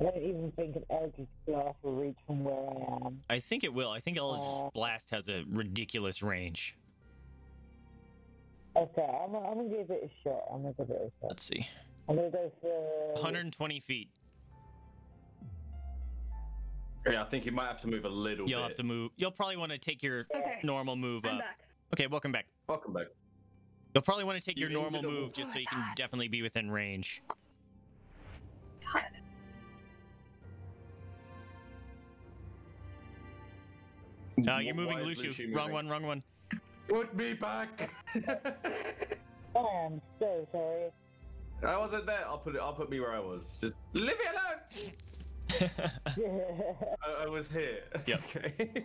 I don't even think an Eldred's Blast will reach from where I am. I think it will. I think Eldred's uh, Blast has a ridiculous range. Okay, I'm, I'm going to give it a shot. I'm going to give it a shot. Let's see. I'm going to go for... one hundred twenty feet. Yeah, I think you might have to move a little You'll bit. You'll have to move. You'll probably want to take your okay. normal move I'm up. Back. Okay, welcome back. Welcome back. You'll probably want to take your normal move just so you can definitely be within range. No, uh, you're moving, Luxu. Wrong one, wrong one. Put me back. Oh, I'm so sorry. I wasn't there. I'll put it. I'll put me where I was. Just leave me alone. I, I was here. Yep. Okay.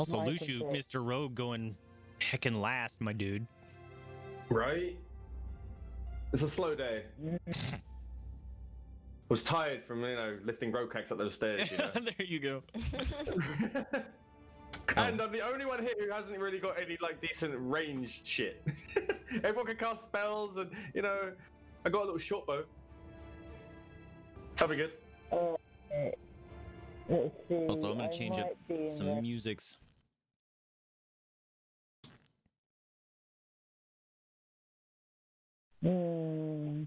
Also, Luxu, Mister Rogue going heckin' last, my dude. Right? It's a slow day. I was tired from, you know, lifting Rhokax up those stairs, you know? There you go. And I'm the only one here who hasn't really got any, like, decent ranged shit. Everyone can cast spells and, you know, I got a little short bow. That'll be good. Uh, let's see. Also, I'm going to change up some there. musics. Mm.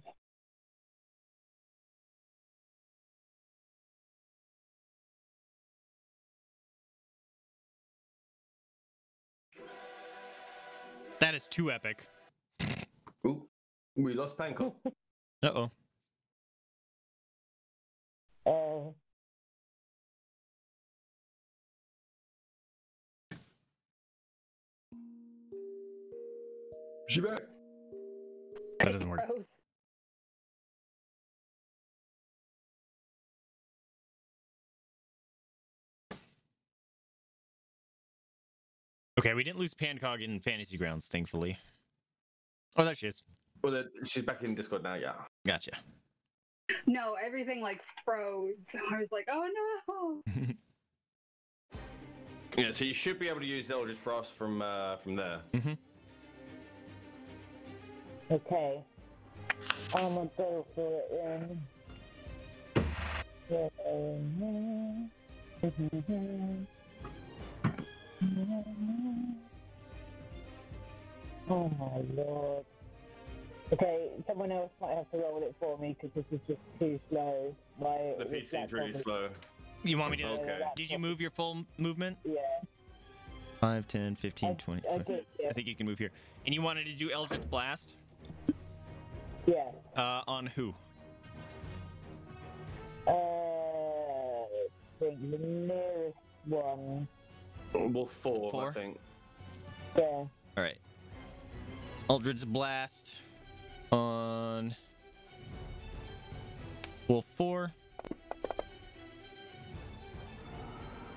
That is too epic. Ooh, we lost Pancóg. Uh-oh. Oh. She back. That doesn't work. Okay, we didn't lose Pancóg in Fantasy Grounds, thankfully. Oh, there she is. Well, she's back in Discord now, yeah. Gotcha. No, everything, like, froze. I was like, oh, no! Yeah, so you should be able to use Eldritch Blast from, uh, from there. Mm-hmm. Okay. I'm gonna go for it, then. Oh, my Lord. Okay, someone else might have to roll it for me because this is just too slow. My the P C is really slow. You want me to? Okay. Did you move your full movement? Yeah. five, ten, fifteen, twenty. I, I, did, yeah. I think you can move here. And you wanted to do Eldritch Blast? Yeah. Uh, on who? Uh, I think the nearest one. Well, four, four? I think. Yeah. All right. Eldritch Blast. On Wolf four,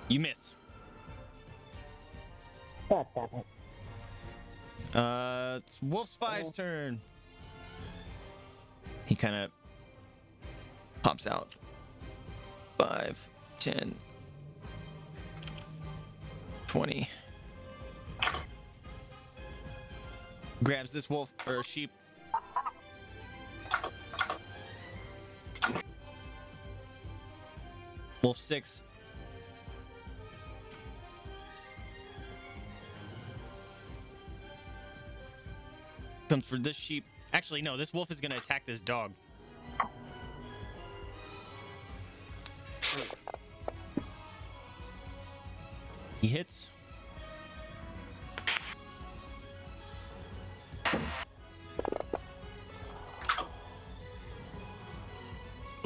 you miss. God damn it. Uh, it's Wolf's five's turn. He kind of pops out. five, ten, twenty. Grabs this wolf or sheep. Wolf six. Comes for this sheep. Actually, no, this wolf is going to attack this dog. He hits.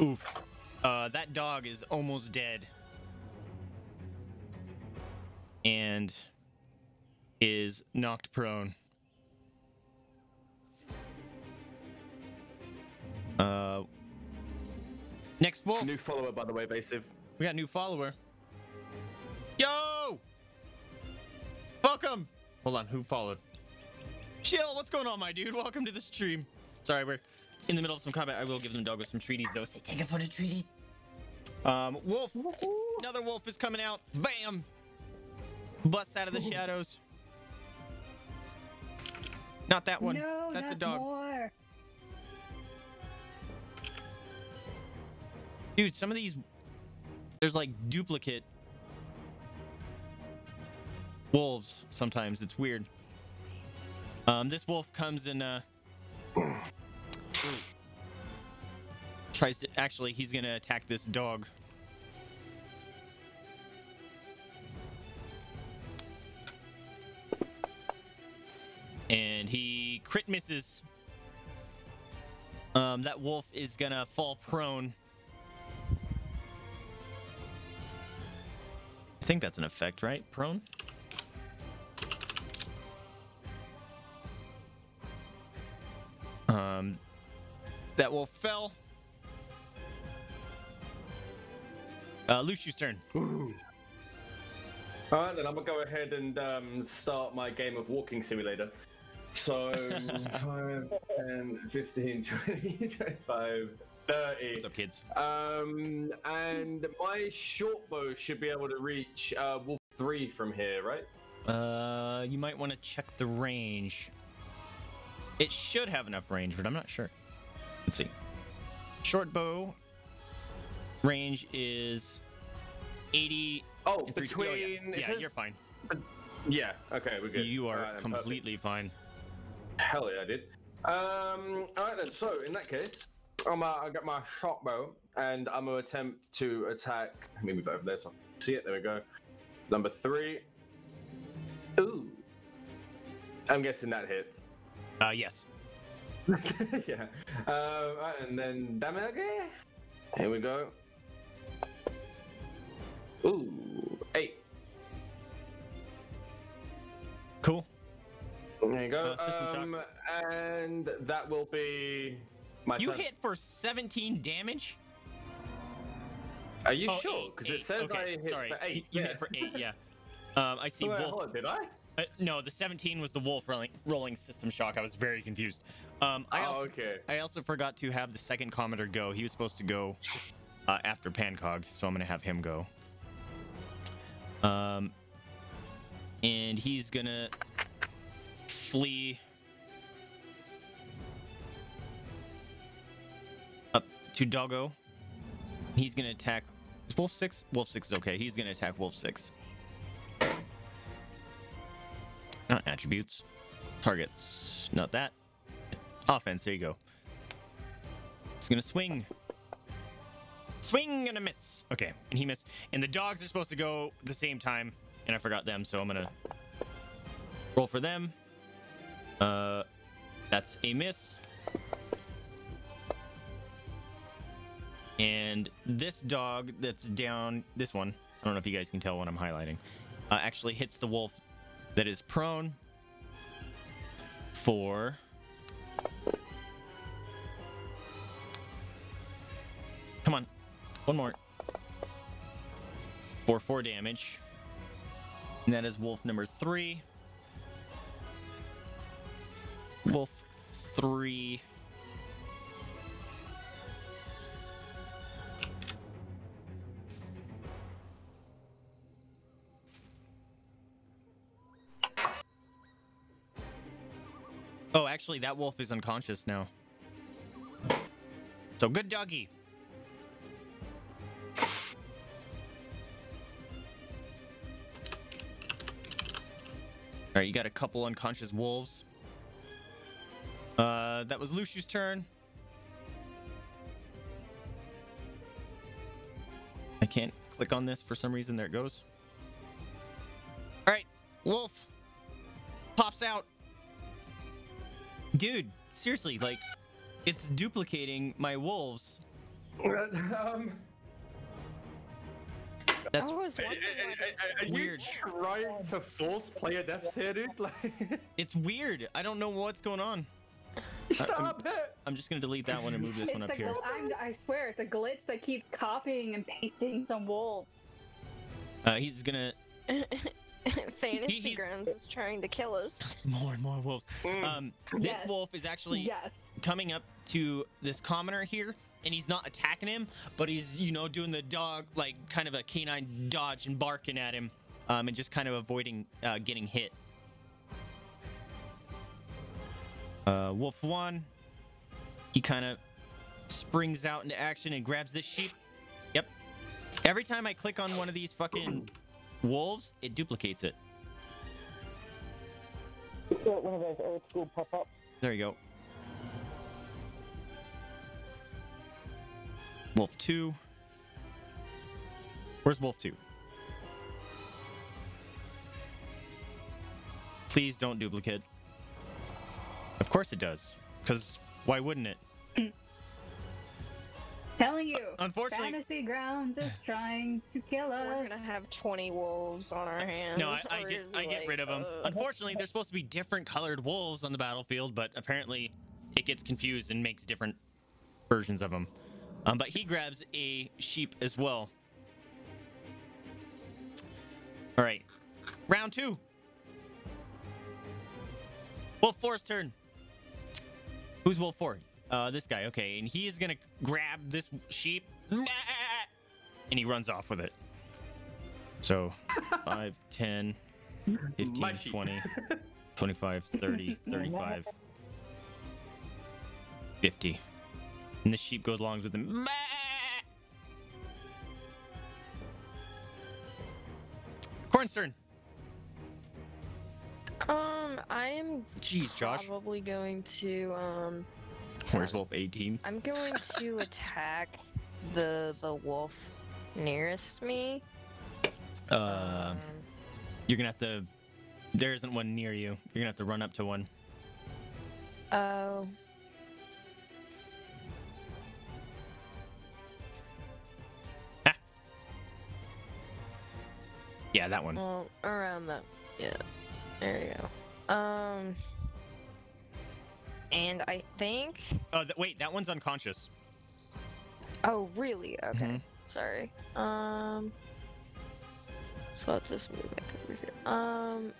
Oof. Uh, that dog is almost dead and is knocked prone. Uh, next wolf. New follower, by the way, Vaesive. We got a new follower. Yo! Welcome! Hold on, who followed? Chill, what's going on, my dude? Welcome to the stream. Sorry, we're in the middle of some combat. I will give them doggos some treaties, though. Say, take it for the treaties. Um, wolf. Another wolf is coming out. Bam! Busts out of the shadows. Not that one. No, that's a dog. More. Dude, some of these... There's, like, duplicate... wolves sometimes. It's weird. Um, this wolf comes in, uh... tries to actually he's gonna attack this dog. And he crit misses. Um that wolf is gonna fall prone. I think that's an effect, right? Prone? Um that wolf fell. Uh, Luxu's turn. Ooh. Alright then, I'm gonna go ahead and um, start my game of Walking Simulator. So, five, ten, fifteen, twenty, twenty-five, thirty. What's up, kids? Um, and my short bow should be able to reach uh, Wolf three from here, right? Uh, you might want to check the range. It should have enough range, but I'm not sure. Let's see. Short bow range is eighty. Oh, between... Oh, yeah, yeah says... you're fine. Yeah, okay, we're good. You are right, completely perfect. Fine. Hell yeah, I did. Um, alright then, so in that case, I'm, uh, I got my short bow, and I'm going to attempt to attack... Let me move over there so I can see it. There we go. Number three. Ooh. I'm guessing that hits. Uh, yes. Yeah. Um, right, and then damage. Here we go. Ooh, eight. Cool. There you go. Uh, um, and that will be my You turn. Hit for seventeen damage? Are you oh, sure? Because it says okay. I hit Sorry. for eight. You yeah. hit for eight, yeah. Um, I see. Wait, Wolf. Hold on, did I? Uh, no, the seventeen was the Wolf rolling, rolling System Shock. I was very confused. Um, I oh, also, okay. I also forgot to have the second Commander go. He was supposed to go uh, after Pancóg, so I'm going to have him go. Um, and he's going to flee up to Doggo. He's going to attack Wolf six. Wolf six is okay. He's going to attack Wolf six. Not attributes, targets, not that. Offense, there you go. It's gonna swing. Swing and a miss. Okay, and he missed. And the dogs are supposed to go the same time, and I forgot them, so I'm gonna roll for them. Uh, that's a miss. And this dog that's down, this one, I don't know if you guys can tell what I'm highlighting, uh, actually hits the wolf that is prone for come on one more for four damage, and that is wolf number three. Wolf three Oh, actually, that wolf is unconscious now. So good doggy. All right, you got a couple unconscious wolves. Uh, that was Luxu's turn. I can't click on this for some reason. There it goes. All right, wolf pops out. Dude, seriously, like, it's duplicating my wolves. Um, That's I was wondering are, are, are weird. Are you trying to force player deaths here, dude? Like, it's weird. I don't know what's going on. Stop I'm, it! I'm just gonna delete that one and move this it's one up here. I'm, I swear, it's a glitch that keeps copying and pasting some wolves. Uh, he's gonna... Fantasy he, Grounds is trying to kill us. More and more wolves. Mm. Um, this yes. wolf is actually yes. coming up to this commoner here, and he's not attacking him, but he's, you know, doing the dog, like, kind of a canine dodge and barking at him, um, and just kind of avoiding uh, getting hit. Uh, Wolf one, he kind of springs out into action and grabs this sheep. Yep. Every time I click on one of these fucking... wolves, it duplicates it. It's like one of those old school pop-ups. There you go. Wolf two. Where's Wolf two? Please don't duplicate. Of course it does, because why wouldn't it? Telling you, unfortunately, Fantasy Grounds is trying to kill us. We're gonna have twenty wolves on our hands. No, I, I get, I like, get rid of them. Uh... Unfortunately, they're supposed to be different colored wolves on the battlefield, but apparently, it gets confused and makes different versions of them. Um, but he grabs a sheep as well. All right, Round two. Wolf four's turn. Who's Wolf four? Uh, this guy. Okay, and he is gonna grab this sheep, and he runs off with it. So, five, ten, fifteen, twenty, twenty-five, thirty, thirty-five, fifty. And this sheep goes along with him. Korinn's turn. Um, I am Jeez, Josh. probably going to, um... Where's Wolf eighteen? I'm going to attack the the wolf nearest me. Uh, um, you're gonna have to... There isn't one near you. You're gonna have to run up to one. Oh. Ah. Yeah, that one. Well, around that. Yeah. There you go. Um, and I think... Oh, th wait, that one's unconscious. Oh, really? Okay. Mm-hmm. Sorry. Um, so I'll just move back over here. Um,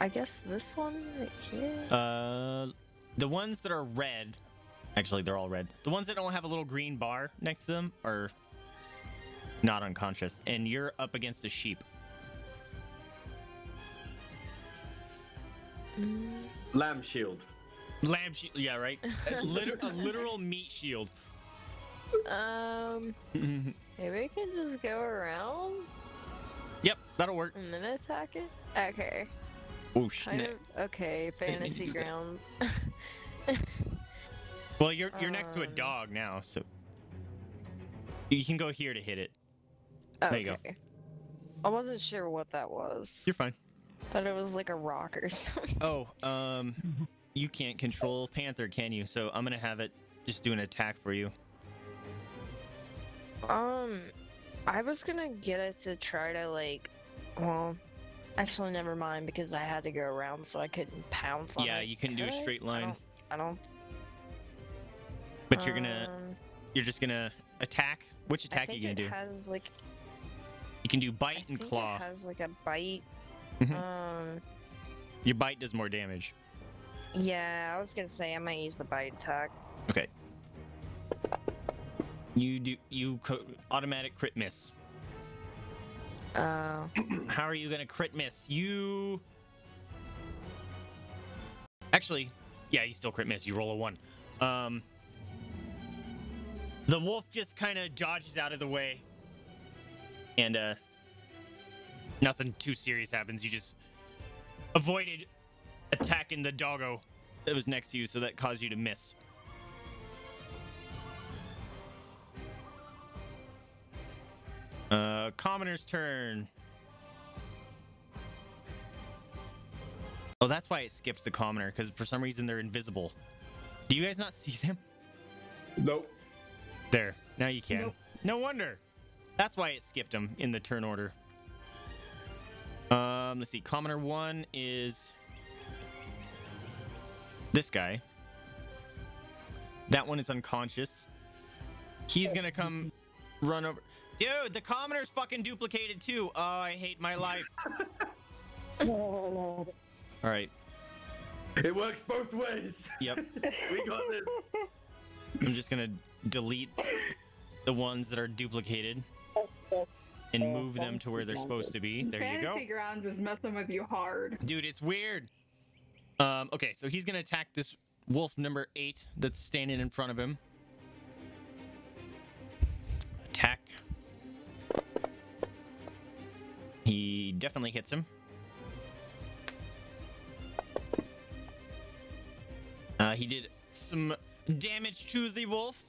I guess this one right here? Uh, the ones that are red... Actually, they're all red. The ones that don't have a little green bar next to them are not unconscious. And you're up against a sheep. Lamb shield. Lamb shield. Yeah, right. A, liter a literal meat shield. Um, maybe I can just go around. Yep, that'll work. And then attack it. Okay. Oh shit. Okay, fantasy grounds. Well, you're you're um, next to a dog now, so you can go here to hit it. Okay. There you go. I wasn't sure what that was. You're fine. Thought it was like a rock or something. Oh, um, you can't control Panther, can you? So I'm gonna have it just do an attack for you. Um, I was gonna get it to try to like, well, actually never mind because I had to go around so I couldn't pounce on it. Yeah, you can do a straight line. I don't. I don't but you're gonna, um, you're just gonna attack. Which attack are you gonna do? I think it has like. You can do bite and claw. It has like a bite. Mm-hmm. Um, your bite does more damage. Yeah, I was gonna say I might use the bite attack. Okay. You do you co automatic crit miss. Oh. Uh, how are you gonna crit miss? You actually, yeah, you still crit miss. You roll a one. Um, the wolf just kind of dodges out of the way, and uh. Nothing too serious happens. You just avoided attacking the doggo that was next to you, so that caused you to miss. Uh, commoner's turn. Oh, that's why it skips the commoner, because for some reason they're invisible. Do you guys not see them? Nope. There. Now you can. Nope. No wonder. That's why it skipped them in the turn order. Um, let's see. Commoner one is this guy. That one is unconscious. He's gonna come run over. Dude, the commoner's fucking duplicated too. Oh, I hate my life. All right. It works both ways. Yep. We got this. I'm just gonna delete the ones that are duplicated. And move them to where they're supposed to be. There you go. Fantasy grounds is messing with you hard. Dude, it's weird. Um, okay, so he's going to attack this wolf number eight that's standing in front of him. Attack. He definitely hits him. Uh, he did some damage to the wolf.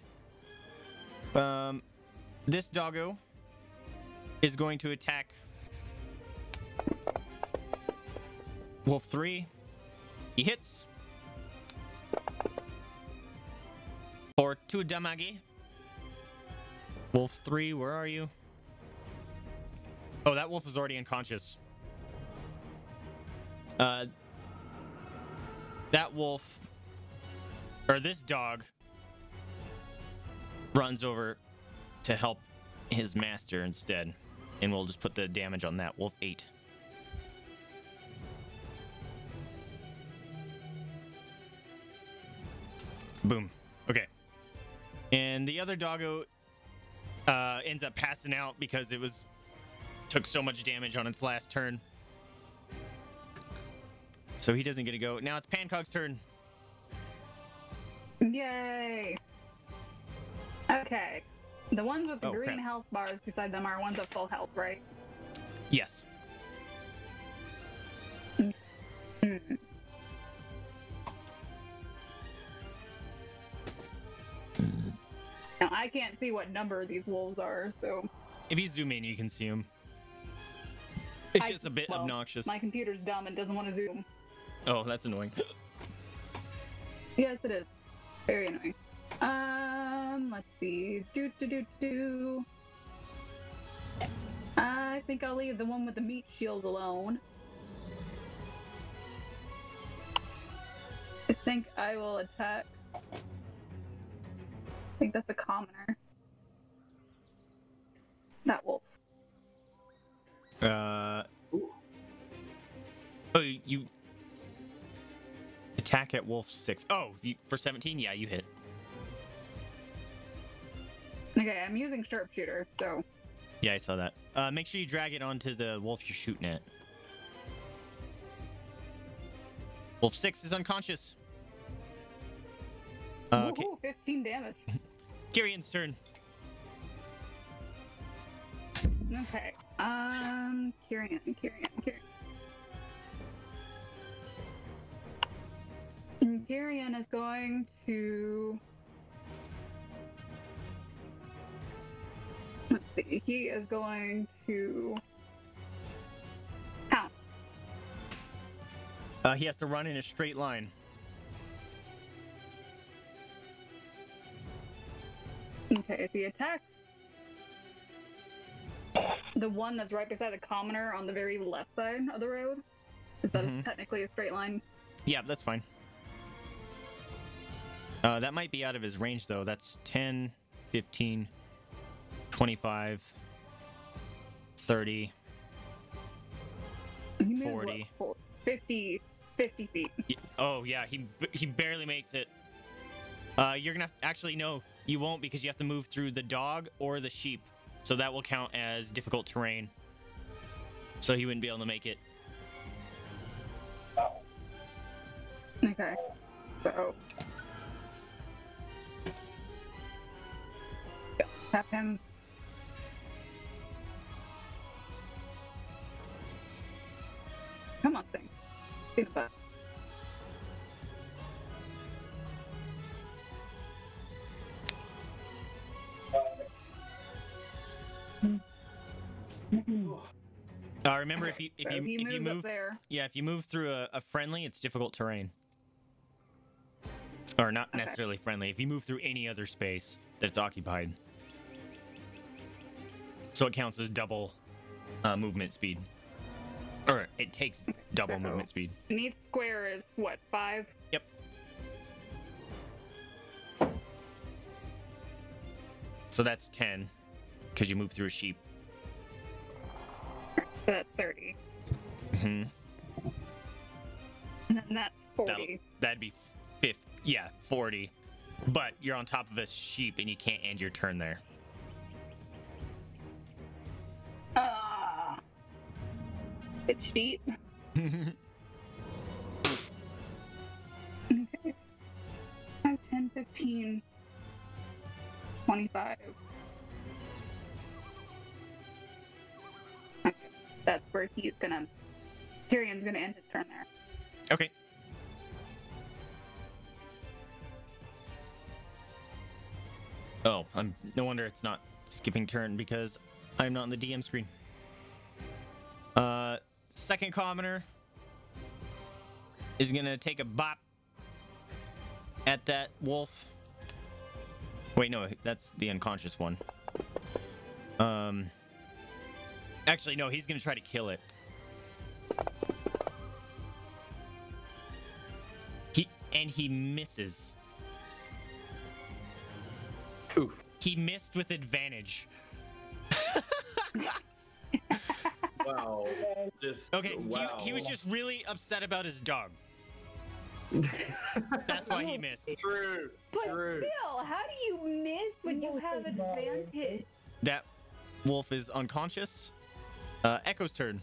Um, this doggo is going to attack Wolf three. He hits for two damage. Wolf three, where are you? Oh, that wolf is already unconscious. Uh, that wolf, or this dog, runs over to help his master instead. And we'll just put the damage on that wolf eight. Boom. Okay. And the other doggo uh, ends up passing out because it was took so much damage on its last turn. So he doesn't get to go. Now it's Pancóg's turn. Yay. Okay. The ones with the oh, green crap. health bars beside them are ones of full health, right? Yes. Mm-hmm. Now, I can't see what number these wolves are, so... If you zoom in, you can see them. It's I, just a bit well, obnoxious. My computer's dumb and doesn't want to zoom. Oh, that's annoying. Yes, it is. Very annoying. Um, let's see. Do do do do. I think I'll leave the one with the meat shield alone. I think I will attack. I think that's a commoner. That wolf. Uh. Ooh. Oh, you attack at wolf six. Oh, you, for seventeen? Yeah, you hit. Okay, I'm using sharpshooter, so. Yeah, I saw that. Uh, make sure you drag it onto the wolf you're shooting at. Wolf six is unconscious. Uh, Ooh, okay. fifteen damage. Kyrian's turn. Okay. Um, Kyrian, Kyrian, Kyrian. Kyrian is going to... Let's see. He is going to pounce. Uh, he has to run in a straight line. Okay, if he attacks the one that's right beside the commoner on the very left side of the road, is that mm-hmm. technically a straight line? Yeah, that's fine. Uh, that might be out of his range, though. That's ten, fifteen, twenty-five, thirty, he forty, what, fifty, fifty feet. Oh yeah, he he barely makes it. Uh, you're gonna have to, actually no, you won't, because you have to move through the dog or the sheep, so that will count as difficult terrain. So he wouldn't be able to make it. Okay. So. Tap him. Come on, thing. See the butt. Uh, remember, if you if so you if you move, there. yeah, if you move through a, a friendly, it's difficult terrain. Or not okay. necessarily friendly. If you move through any other space that's occupied, so it counts as double uh, movement speed. Or it takes double so, movement speed. And each square is, what, five? Yep. So that's ten, because you move through a sheep. So that's thirty. Mm-hmm. And then that's forty. That'll, that'd be fifty. Yeah, forty. But you're on top of a sheep, and you can't end your turn there. It's sheep. Okay. ten, fifteen, twenty-five. Okay. That's where he's gonna... Kyrian's gonna end his turn there. Okay. Oh, I'm... No wonder it's not skipping turn, because I'm not on the D M screen. Uh... Second commoner is gonna take a bop at that wolf. Wait, no, that's the unconscious one. Um, actually, no, he's gonna try to kill it. He and he misses. Oof. He missed with advantage. Wow. Just, okay, wow. He, he was just really upset about his dog. That's why he missed. True. But True. still, how do you miss when you have an advantage? That wolf is unconscious. Uh, Echo's turn.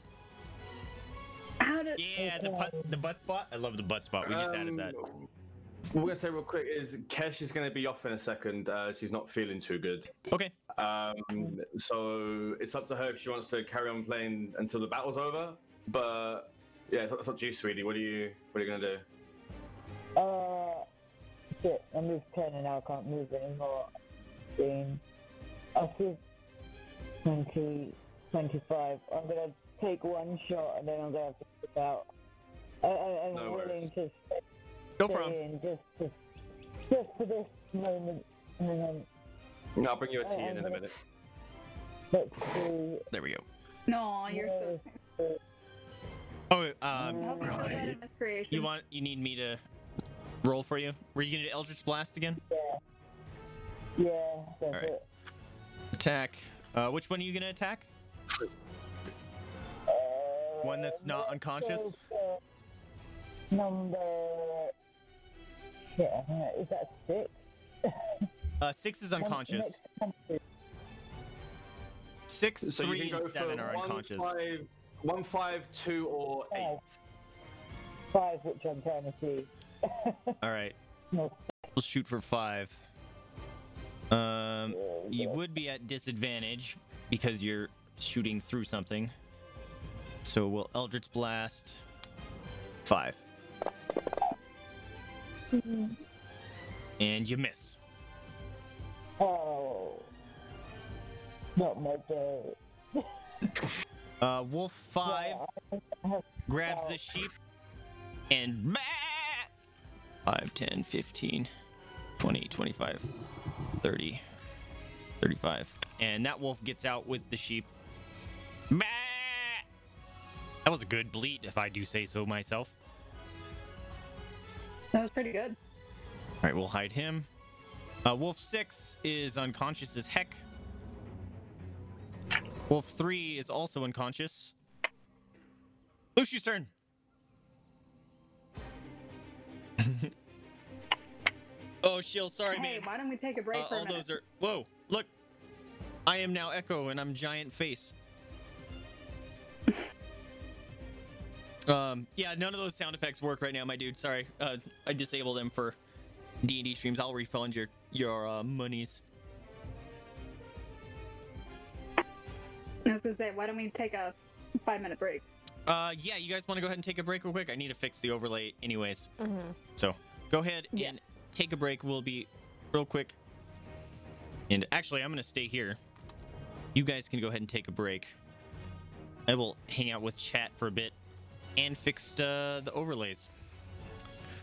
How does? Yeah, the put, the butt spot. I love the butt spot. We just um, added that. What we're gonna say real quick is Kesh is gonna be off in a second. Uh, she's not feeling too good. Okay. Um, so it's up to her if she wants to carry on playing until the battle's over. But yeah, that's up to you, sweetie. What are you? What are you gonna do? Uh, shit. I moved ten and now I can't move anymore. Then I see twenty, twenty-five. I'm gonna take one shot and then I'm gonna have to step out. I, I, I'm no willing worries. to. No problem. Just, just, just for this moment. And then I'll bring you a tea in in a minute. Let's see. There we go. No, you're so. so... Oh, um, no. you want? You need me to roll for you? Were you gonna do Eldritch Blast again? Yeah. Yeah. That's All right. it. Attack. Uh, which one are you gonna attack? Uh, one that's not unconscious. So number. Yeah, is that six? uh, six is unconscious. Six, so three, and seven are one, unconscious. Five, one, five, two, or eight. Five, which I'm trying to see. All right. No. We'll shoot for five. Um, you would be at disadvantage because you're shooting through something. So we'll Eldritch Blast. Five. Mm-hmm. And you miss. Oh, not my day. uh, wolf five yeah, grabs oh. the sheep and bah! five, ten, fifteen, twenty, twenty-five, thirty, thirty-five. And that wolf gets out with the sheep. Bah! That was a good bleat, if I do say so myself. That was pretty good. All right, we'll hide him. Uh, Wolf six is unconscious as heck. Wolf three is also unconscious. Luxu's turn. Oh, Shill, sorry, hey, man. Hey, why don't we take a break uh, for all a minute? Those are... Whoa, look. I am now Echo, and I'm Giant Face. Um, yeah, none of those sound effects work right now, my dude. Sorry, uh, I disabled them for D and D streams. I'll refund your your uh, monies. I was gonna say, why don't we take a five minute break? Uh, yeah, you guys want to go ahead and take a break real quick? I need to fix the overlay, anyways. Mm-hmm. So go ahead yeah. and take a break. We'll be real quick. And actually, I'm gonna stay here. You guys can go ahead and take a break. I will hang out with chat for a bit. And fixed uh, the overlays.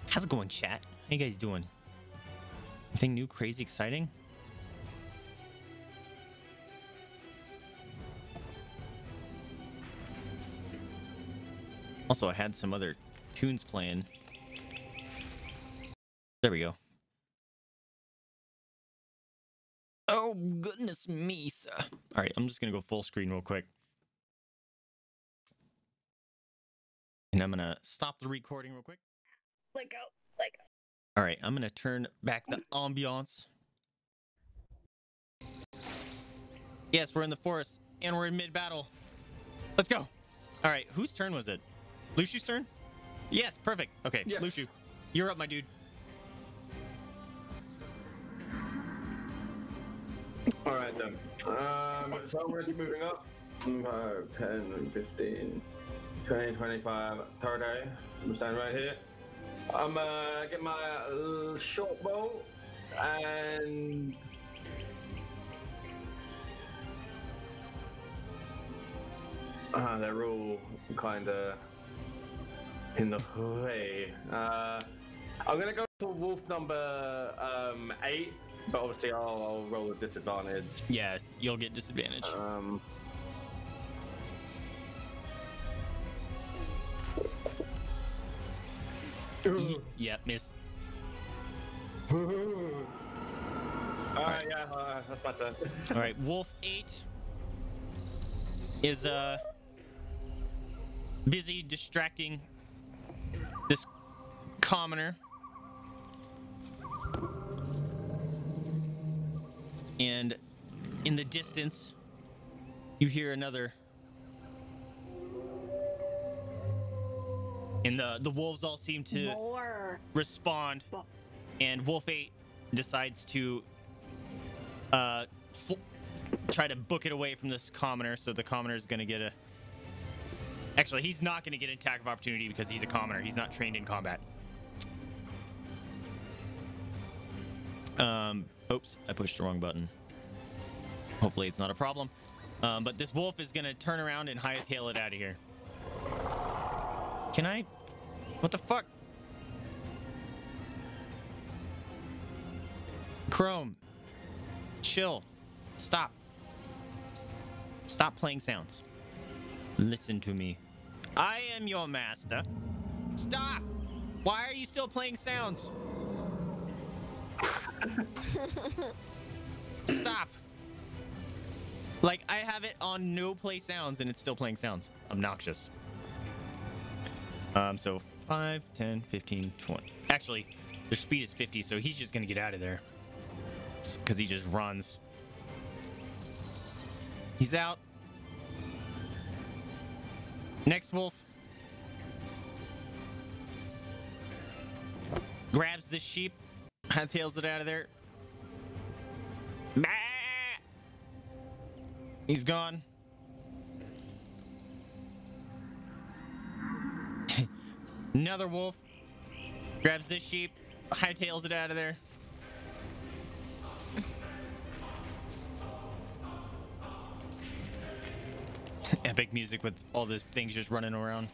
How's it going, chat? How you guys doing? Anything new, crazy, exciting? Also, I had some other tunes playing. There we go. Oh, goodness me, sir. All right, I'm just going to go full screen real quick. And I'm gonna stop the recording real quick. Let go, let go. All right, I'm gonna turn back the ambiance. Yes, we're in the forest and we're in mid-battle. Let's go. All right, whose turn was it? Luxu's turn? Yes, perfect. Okay, yes. Luxu, you're up, my dude. All right, then. Um, so I'm already moving up. ten, fifteen, twenty, twenty-five, thirty. I'm standing right here. I'm uh, getting my uh, short bow and uh, they're all kind of in the way. Uh, I'm gonna go for wolf number um, eight, but obviously I'll, I'll roll with disadvantage. Yeah, you'll get disadvantage. Um, Yeah, miss. Alright, yeah, uh, that's my turn. Alright, Wolf eight is uh busy distracting this commoner. And in the distance, you hear another. And the, the wolves all seem to More. respond. And Wolf eight decides to uh, fl try to book it away from this commoner. So the commoner is going to get a... Actually, he's not going to get an attack of opportunity because he's a commoner. He's not trained in combat. Um, oops, I pushed the wrong button. Hopefully it's not a problem. Um, but this wolf is going to turn around and hightail it out of here. Can I? What the fuck? Chrome. Chill. Stop. Stop playing sounds. Listen to me. I am your master. Stop! Why are you still playing sounds? Stop. Like, I have it on no play sounds and it's still playing sounds. Obnoxious. Um, so five, ten, fifteen, twenty. Actually, their speed is fifty, so he's just going to get out of there. Because he just runs. He's out. Next wolf. Grabs this sheep. Hightails it out of there. Bah! He's gone. Another wolf grabs this sheep, hightails it out of there. Epic music with all the things just running around.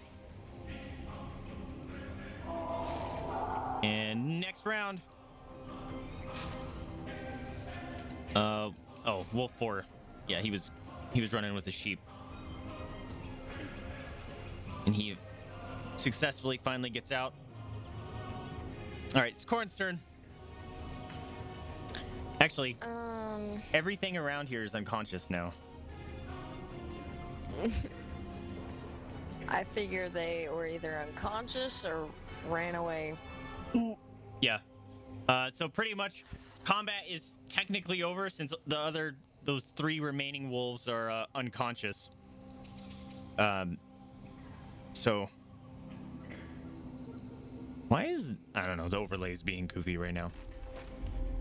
And next round. Uh oh, wolf four. Yeah, he was he was running with the sheep. And he successfully finally gets out. All right, it's Korinn's turn. Actually, um, everything around here is unconscious now. I figure they were either unconscious or ran away. Yeah. Uh, so pretty much combat is technically over since the other, those three remaining wolves are uh, unconscious. Um, so... Why is, I don't know, the overlay is being goofy right now.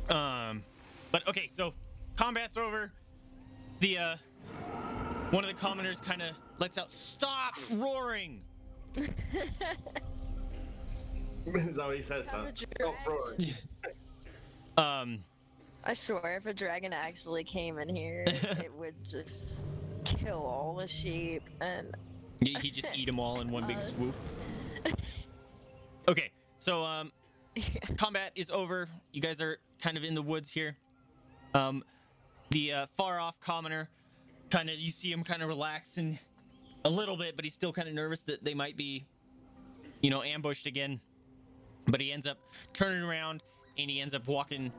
Um, but okay, so combat's over. The, uh, one of the commoners kind of lets out, stop roaring. Is that what he says, huh? Stop roaring. um, I swear if a dragon actually came in here, it would just kill all the sheep and. Yeah, he'd just eat them all in one big swoop. Okay. So, um, yeah. Combat is over. You guys are kind of in the woods here. Um, the uh, far-off commoner, kind of, you see him kind of relaxing a little bit, but he's still kind of nervous that they might be, you know, ambushed again. But he ends up turning around, and he ends up walking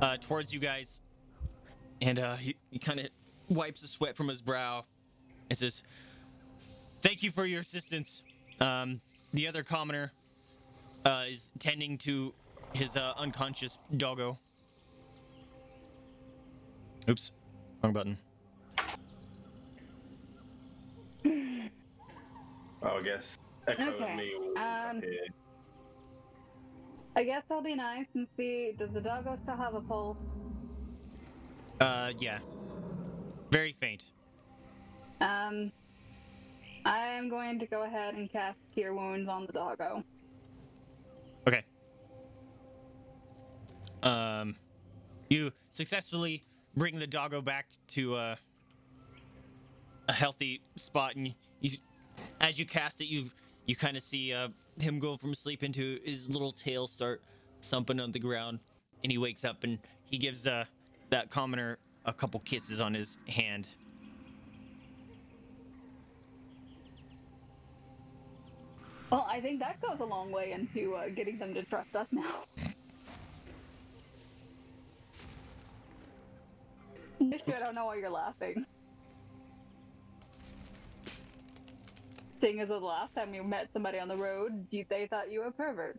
uh, towards you guys. And uh, he, he kind of wipes the sweat from his brow and says, "Thank you for your assistance." Um, the other commoner... Uh, is tending to his uh, unconscious doggo. Oops, wrong button. Oh, I guess Echo okay. and me will um, I guess I'll be nice and see. Does the doggo still have a pulse? Uh, yeah. Very faint. Um, I am going to go ahead and cast Cure Wounds on the doggo. Okay. Um, you successfully bring the doggo back to uh, a healthy spot, and you, as you cast it, you you kind of see uh, him go from sleep into his little tail start thumping on the ground, and he wakes up and he gives uh, that commoner a couple kisses on his hand. Well, I think that goes a long way into uh, getting them to trust us now. Nishu, I don't know why you're laughing. Seeing as the last time you met somebody on the road, they thought you were a pervert.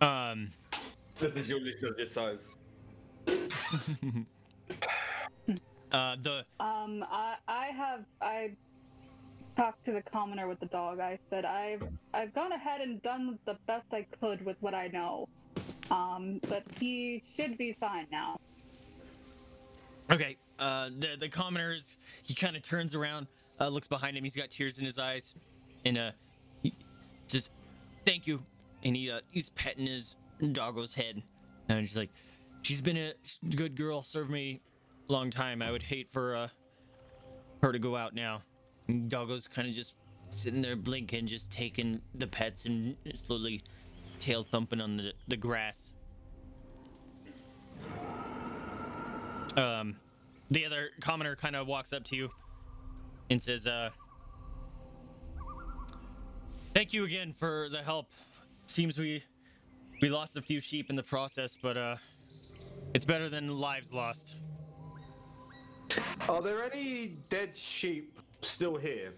um. This is your literal this size. uh, the. Um, I I have I talked to the commoner with the dog. I said I've I've gone ahead and done the best I could with what I know. Um, but he should be fine now. Okay. Uh, the the commoner is, he kind of turns around, uh, looks behind him. He's got tears in his eyes, and uh, he says, "Thank you." And he uh, he's petting his doggo's head, and she's like, "She's been a good girl, served me a long time. I would hate for uh, her to go out now." And doggo's kind of just sitting there blinking, just taking the pets and slowly tail thumping on the the grass. Um. The other commoner kind of walks up to you and says, uh, "Thank you again for the help. Seems we we lost a few sheep in the process, but uh, it's better than lives lost." Are there any dead sheep still here,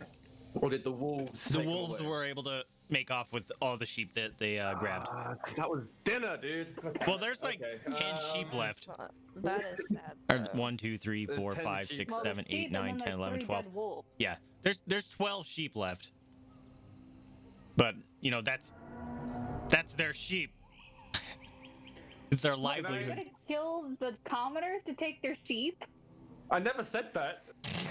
or did the wolves? The wolves were able to make off with all the sheep that they uh, grabbed. Uh, that was dinner, dude. Okay. Well, there's like okay. ten um, sheep left. That is sad. Or one, two, three, four, five, six, seven, eight, nine, ten, eleven, twelve. Yeah, there's there's twelve sheep left. But you know that's that's their sheep. It's their livelihood. Are you gonna kill the commoners to take their sheep? I never said that.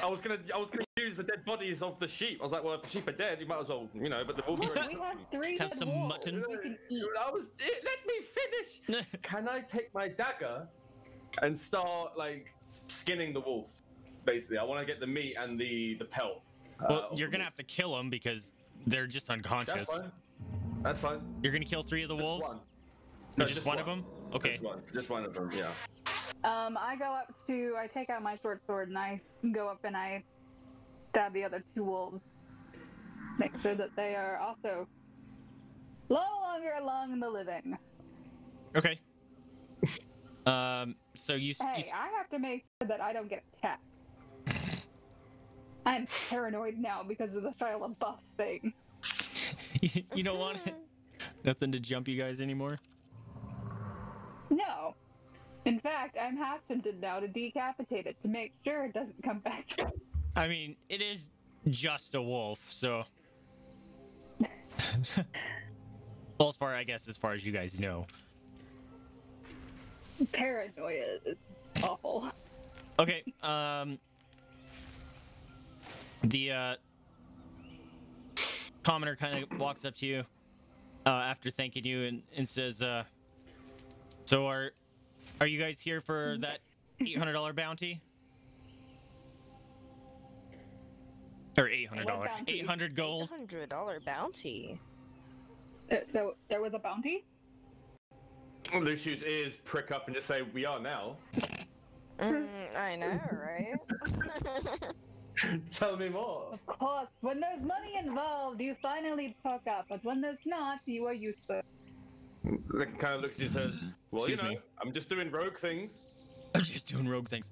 I was gonna, I was gonna use the dead bodies of the sheep. I was like, well, if the sheep are dead, you might as well, you know. But the wolves. We have three. Have some wolves. Mutton. We can eat. I was. It, let me finish. Can I take my dagger and start like skinning the wolf? Basically, I want to get the meat and the the pelt. Well, uh, you're gonna have to kill them because they're just unconscious. That's fine. That's fine. You're gonna kill three of the just wolves. One. No, just, just one, one of them. Okay. Just one. Just one of them. Yeah. Um, I go up to, I take out my short sword and I go up and I stab the other two wolves. Make sure that they are also no longer along the living. Okay. um, so you- Hey, you... I have to make sure that I don't get attacked. I'm paranoid now because of the Shia LaBeouf thing. You don't want it? Nothing to jump you guys anymore? No. In fact, I'm half tempted now to decapitate it to make sure it doesn't come back. I mean, it is just a wolf, so. Well, as far, I guess, as far as you guys know. Paranoia is awful. Okay, um. The, uh. commoner kind of walks up to you uh, after thanking you and, and says, uh. So our. Are you guys here for that eight hundred dollar bounty? Or eight hundred dollars. eight hundred gold. eight hundred dollar bounty. There, there, there was a bounty? Lucius' ears prick up and just say, "We are now." Mm, I know, right? Tell me more. Of course. When there's money involved, you finally perk up. But when there's not, you are useless. That kind of looks at you and says, "Well, Excuse you know, me. I'm just doing rogue things." I'm just doing rogue things.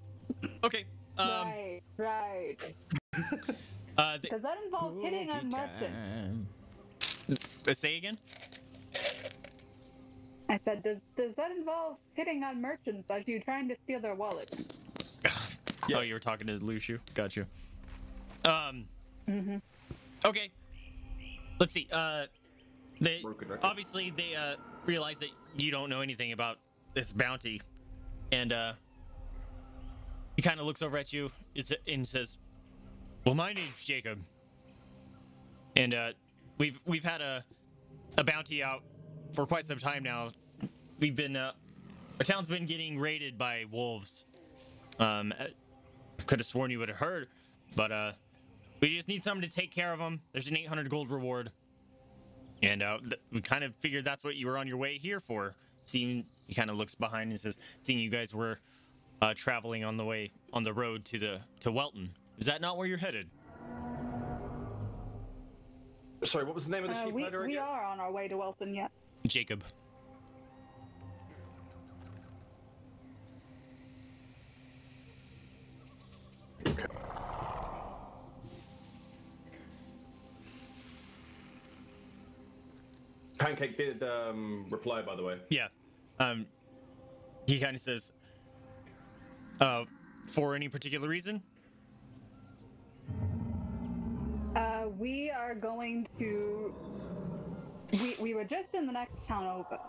Okay. Um, right, right. Because uh, that involves hitting on merchants. Say again? I said, does, does that involve hitting on merchants? Are you trying to steal their wallet? Yes. Oh, you were talking to Lucius. Got you. Um. Mm-hmm. Okay. Let's see. Uh. They obviously they uh realize that you don't know anything about this bounty, and uh he kind of looks over at you and says, "Well, my name's Jacob, and uh we've we've had a a bounty out for quite some time now. We've been uh our town's been getting raided by wolves. um I could have sworn you would have heard, but uh we just need someone to take care of them. There's an eight hundred gold reward. And uh, we kind of figured that's what you were on your way here for." Seeing, he kind of looks behind and says, "Seeing you guys were uh, traveling on the way on the road to the to Welton, is that not where you're headed?" Sorry, what was the name of the uh, sheep we, letter again? We are on our way to Welton, yes. Jacob. Okay. Pancóg did um, reply, by the way. Yeah. Um, he kind of says, uh, for any particular reason? Uh, we are going to... We, we were just in the next town over,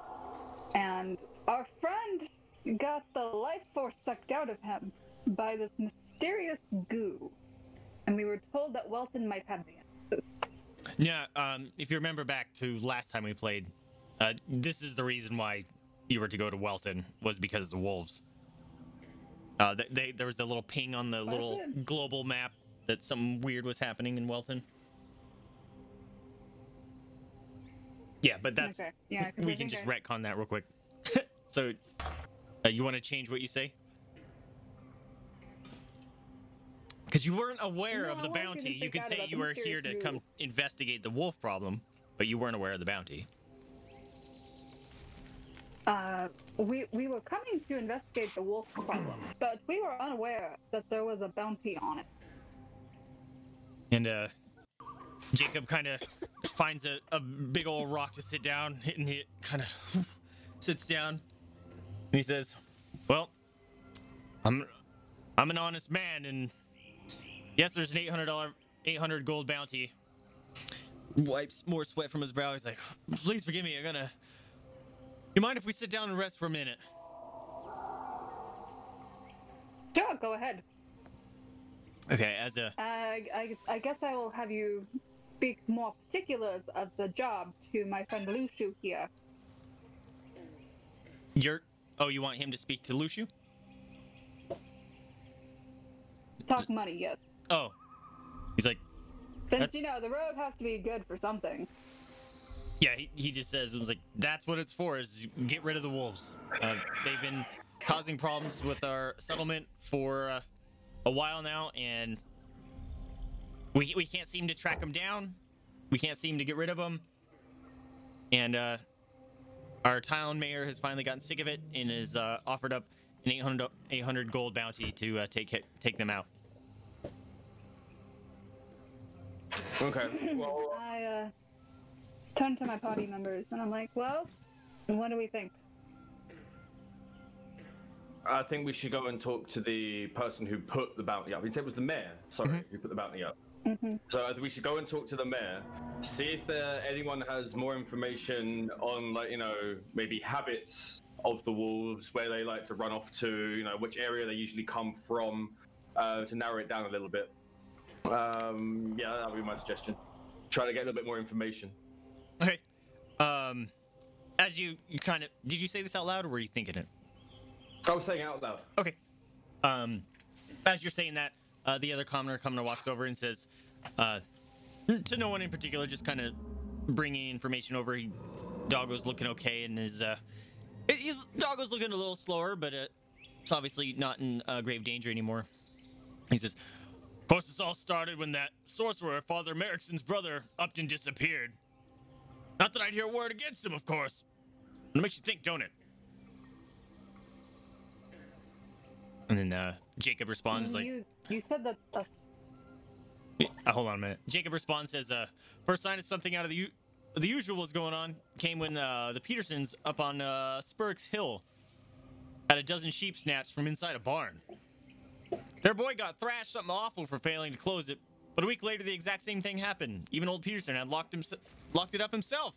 and our friend got the life force sucked out of him by this mysterious goo, and we were told that Welton might have the answers. Yeah, um, if you remember back to last time we played, uh, this is the reason why you were to go to Welton, was because of the wolves. Uh, they, they, there was the little ping on the Welton. little global map that something weird was happening in Welton. Yeah, but that's, okay. Yeah, we can just okay. retcon that real quick. So, uh, you want to change what you say? Because you weren't aware no, of the bounty. You could say you were here to come investigate the wolf problem, but you weren't aware of the bounty. Uh, we, we were coming to investigate the wolf problem, but we were unaware that there was a bounty on it. And, uh... Jacob kind of finds a, a big old rock to sit down, and he kind of sits down, and he says, well, I'm I'm an honest man, and yes, there's an eight hundred dollar, eight hundred gold bounty. Wipes more sweat from his brow. He's like, please forgive me, I'm gonna... You mind if we sit down and rest for a minute? Sure, go ahead. Okay, as a... Uh, I, I guess I will have you speak more particulars of the job to my friend Luxu here. You're... Oh, you want him to speak to Luxu? Talk money, yes. Oh. He's like... Since, that's... you know, the road has to be good for something. Yeah, he, he just says, it was like, that's what it's for, is get rid of the wolves. Uh, they've been causing problems with our settlement for... Uh, a while now, and we, we can't seem to track them down. We can't seem to get rid of them. And uh, our town mayor has finally gotten sick of it and has uh, offered up an eight hundred, eight hundred gold bounty to uh, take take them out. Okay. Well, uh... I uh, turned to my party members and I'm like, well, what do we think? I think we should go and talk to the person who put the bounty up. He said it was the mayor, sorry, mm-hmm. who put the bounty up. Mm-hmm. So I think we should go and talk to the mayor, see if there, anyone has more information on, like, you know, maybe habits of the wolves, where they like to run off to, you know, which area they usually come from, uh, to narrow it down a little bit. Um, yeah, that would be my suggestion. Try to get a little bit more information. Okay. Um, as you, you kind of, did you say this out loud or were you thinking it? I was saying out loud. Okay. Um, as you're saying that, uh, the other commoner commoner walks over and says, uh, to no one in particular, just kind of bringing information over. He, Doggo's looking okay, and his, uh, his Doggo's looking a little slower, but uh, it's obviously not in uh, grave danger anymore. He says, of course, this all started when that sorcerer, Father Merrickson's brother, Upton, disappeared. Not that I'd hear a word against him, of course. It makes you think, don't it? And then uh, Jacob responds like... You, you said that... Uh... Uh, hold on a minute. Jacob responds, says, uh, first sign of something out of the u the usual was going on came when uh, the Petersons up on uh, Spurks Hill had a dozen sheep snatched from inside a barn. Their boy got thrashed something awful for failing to close it, but a week later the exact same thing happened. Even old Peterson had locked, him locked it up himself.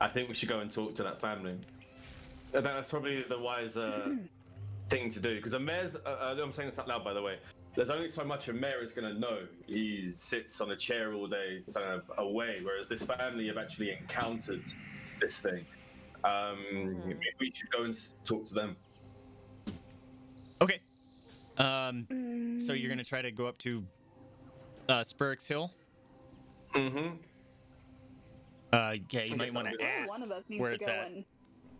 I think we should go and talk to that family. That's probably the wise uh, thing to do, because a mayor's, uh, I'm saying this out loud by the way, there's only so much a mayor is going to know. He sits on a chair all day, sort of away, whereas this family have actually encountered this thing. Um, maybe we should go and talk to them. Okay. Um, so you're going to try to go up to uh, Spurks Hill? Mm-hmm. Uh, yeah, you might want to ask one of us needs where to it's go at. And,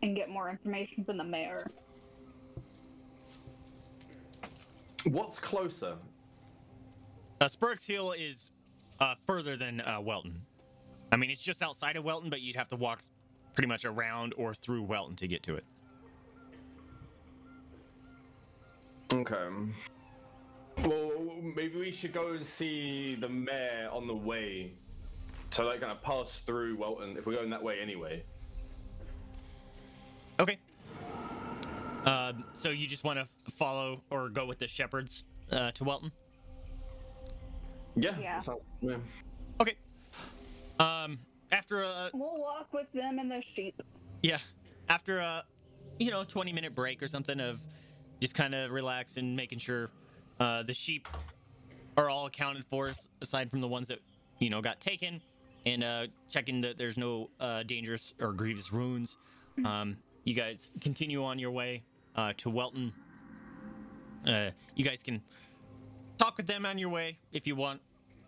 and get more information from the mayor. What's closer? Uh, Spurks Hill is uh, further than uh, Welton. I mean, it's just outside of Welton, but you'd have to walk pretty much around or through Welton to get to it. Okay. Well, maybe we should go and see the mayor on the way. So like kind of pass through Welton if we're going that way anyway. Okay. Um, so you just want to follow or go with the shepherds uh, to Welton? Yeah. Yeah. So, yeah. Okay. Um, after a... We'll walk with them and their sheep. Yeah. After a, you know, twenty minute break or something of just kind of relaxing, making sure uh, the sheep are all accounted for, aside from the ones that, you know, got taken, and uh, checking that there's no uh, dangerous or grievous wounds. Um, you guys continue on your way uh, to Welton. Uh, you guys can talk with them on your way if you want,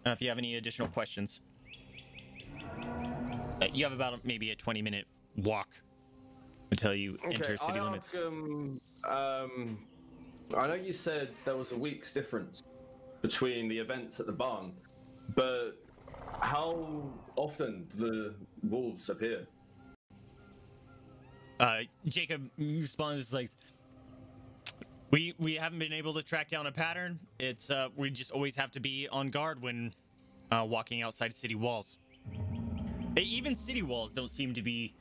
uh, if you have any additional questions. Uh, you have about a, maybe a twenty minute walk until you okay, enter city I'll limits. Ask, um, um, I know you said there was a week's difference between the events at the barn, but how often the wolves appear? Uh, Jacob responds like, we we haven't been able to track down a pattern. It's uh, we just always have to be on guard when uh, walking outside city walls. Even city walls don't seem to be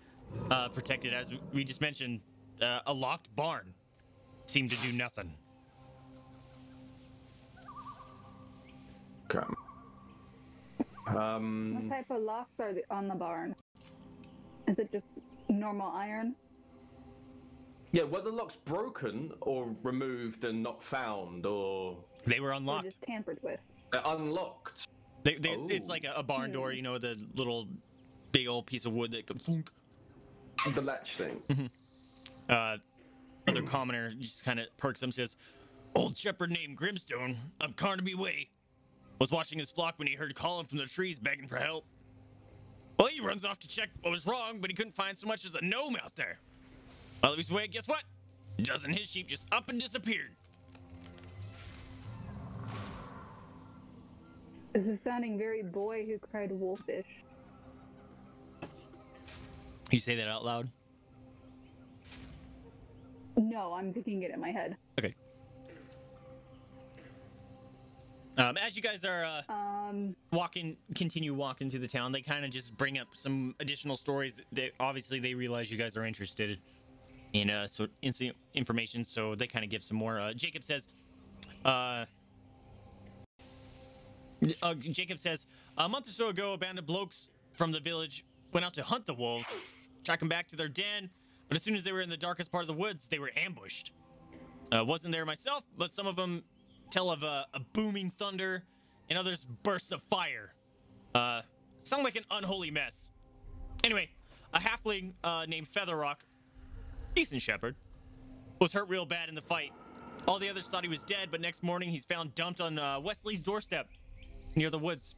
uh, protected, as we just mentioned. Uh, a locked barn seemed to do nothing. Come. Um, what type of locks are on the barn? Is it just normal iron? Yeah, were the locks broken or removed and not found, or they were unlocked? They just tampered with. They're unlocked. They, they, oh. It's like a, a barn door, you know, the little big old piece of wood that could flunk. The latch thing. Mm-hmm. Uh, other commoner just kind of perks him and says, "Old shepherd named Grimstone of Carnaby Way was watching his flock when he heard calling from the trees begging for help. Well, he runs off to check what was wrong, but he couldn't find so much as a gnome out there. While he was away, guess what? A dozen of his sheep just up and disappeared." This is sounding very boy who cried wolfish. You say that out loud? No, I'm thinking it in my head. Okay. Um, as you guys are uh, um, walking, continue walking through the town, they kind of just bring up some additional stories. They, obviously, they realize you guys are interested in uh, so in information, so they kind of give some more. Uh, Jacob says, uh, uh, Jacob says, a month or so ago, a band of blokes from the village went out to hunt the wolves, track them back to their den, but as soon as they were in the darkest part of the woods, they were ambushed. Uh, wasn't there myself, but some of them tell of a, a booming thunder and others bursts of fire. Uh, sound like an unholy mess. Anyway, a halfling uh, named Featherrock, decent shepherd, was hurt real bad in the fight. All the others thought he was dead, but next morning he's found dumped on uh, Wesley's doorstep near the woods.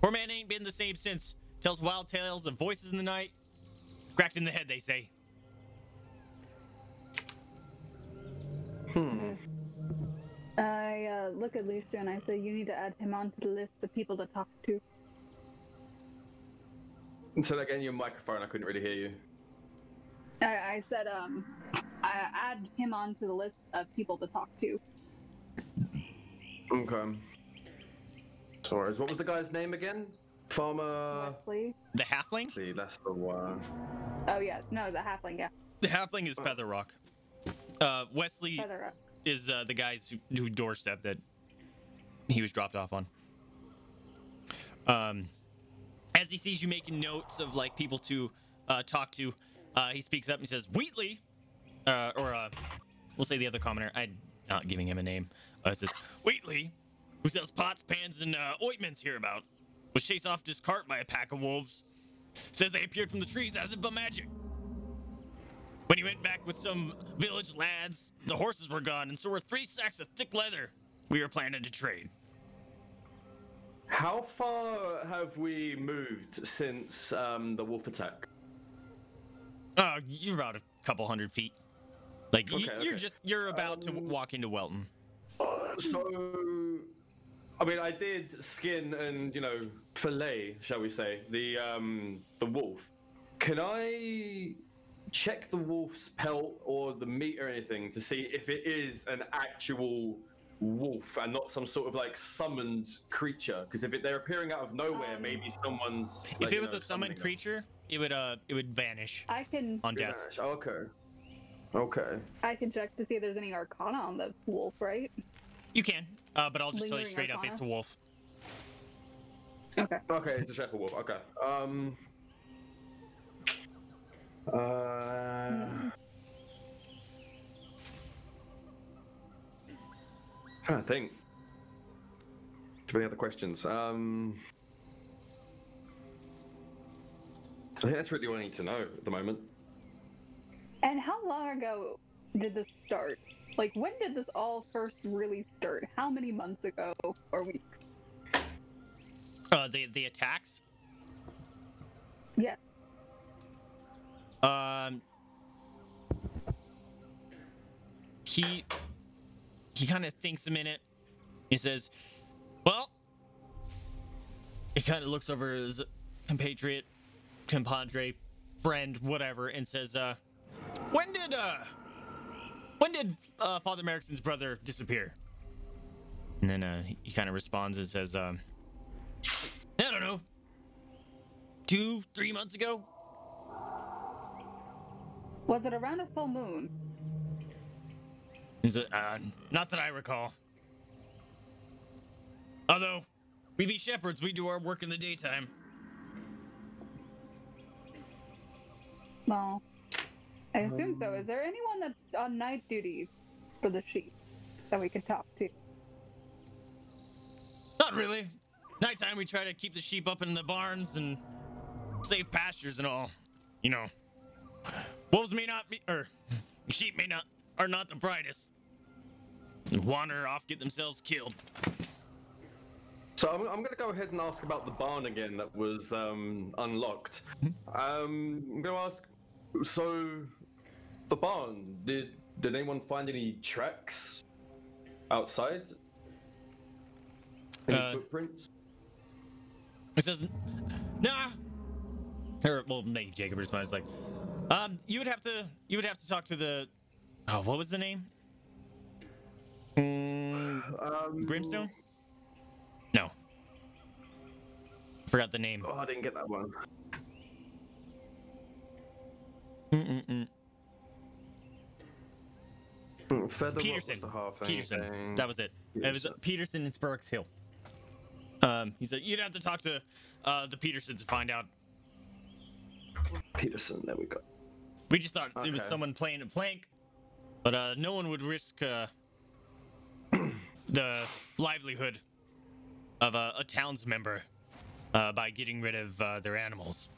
Poor man ain't been the same since. Tells wild tales of voices in the night. Cracked in the head, they say. Hmm. I uh, look at Luxu and I say, you need to add him onto the list of people to talk to. So again, your microphone, I couldn't really hear you. I, I said, um, I add him onto the list of people to talk to. Okay. Sorry, what was the guy's name again? Farmer... Wesley? The halfling? See, that's the one. Oh, yeah. No, the halfling, yeah. The halfling is Petherrock. Uh, Wesley... Petherrock. Is uh, the guys who, who doorstep that he was dropped off on. Um, as he sees you making notes of like people to uh, talk to, uh, he speaks up and says, "Wheatley," uh, or uh, we'll say the other commoner. I'm not giving him a name. Uh, says Wheatley, who sells pots, pans, and uh, ointments hereabout, was chased off his cart by a pack of wolves. Says they appeared from the trees as if by magic. When he went back with some village lads, the horses were gone, and so were three sacks of thick leather we were planning to trade. How far have we moved since um, the wolf attack? Oh, you're about a couple hundred feet. Like okay, you, okay. you're just you're about um, to walk into Welton. Uh, so, I mean, I did skin and you know fillet, shall we say, the um, the wolf. Can I check the wolf's pelt or the meat or anything to see if it is an actual wolf and not some sort of like summoned creature, because if it, they're appearing out of nowhere, um, maybe someone's like, if it was you know, a summoned creature them. it would uh it would vanish I can on death vanish. okay okay I can check to see if there's any arcana on the wolf, right? You can, uh but I'll just Lingering tell you straight arcana. up it's a wolf. Okay, okay, it's a shepherd wolf. Okay. um uh hmm. I'm trying to think. Do we have other questions? Um, I think that's really all I need to know at the moment. And how long ago did this start? Like, when did this all first really start? How many months ago or weeks? Uh, the the attacks? Yeah. Um. He. He kind of thinks a minute. He says, well, he kind of looks over his compatriot, compadre, friend, whatever, and says, uh, when did, uh, when did, uh, Father Merrickson's brother disappear? And then, uh, he kind of responds and says, um, I don't know, two, three months ago? Was it around a full moon? Is it, uh, not that I recall. Although, we be shepherds, we do our work in the daytime. Well, I assume so. Is there anyone that's on night duty for the sheep that we can talk to? Not really. Nighttime we try to keep the sheep up in the barns and safe pastures and all. You know, wolves may not be, or sheep may not, are not the brightest. Wander off, get themselves killed. So I'm, I'm gonna go ahead and ask about the barn again that was um, unlocked. um, I'm gonna ask, so the barn, did, did anyone find any tracks outside? Any uh, footprints? It says, nah. Or, well, maybe Jacob responds like, um, you would have to, you would have to talk to the, oh, what was the name? Mm, um, Grimstone? No. Forgot the name. Oh, I didn't get that one. Mm-mm-mm. Mm, Peterson. The half Peterson. That was it. Peterson. It was Peterson and Spurks Hill. Um, he said, you'd have to talk to uh, the Petersons to find out. Peterson, there we go. We just thought okay. it was someone playing a plank. But uh, no one would risk uh, the livelihood of uh, a town's member uh, by getting rid of uh, their animals.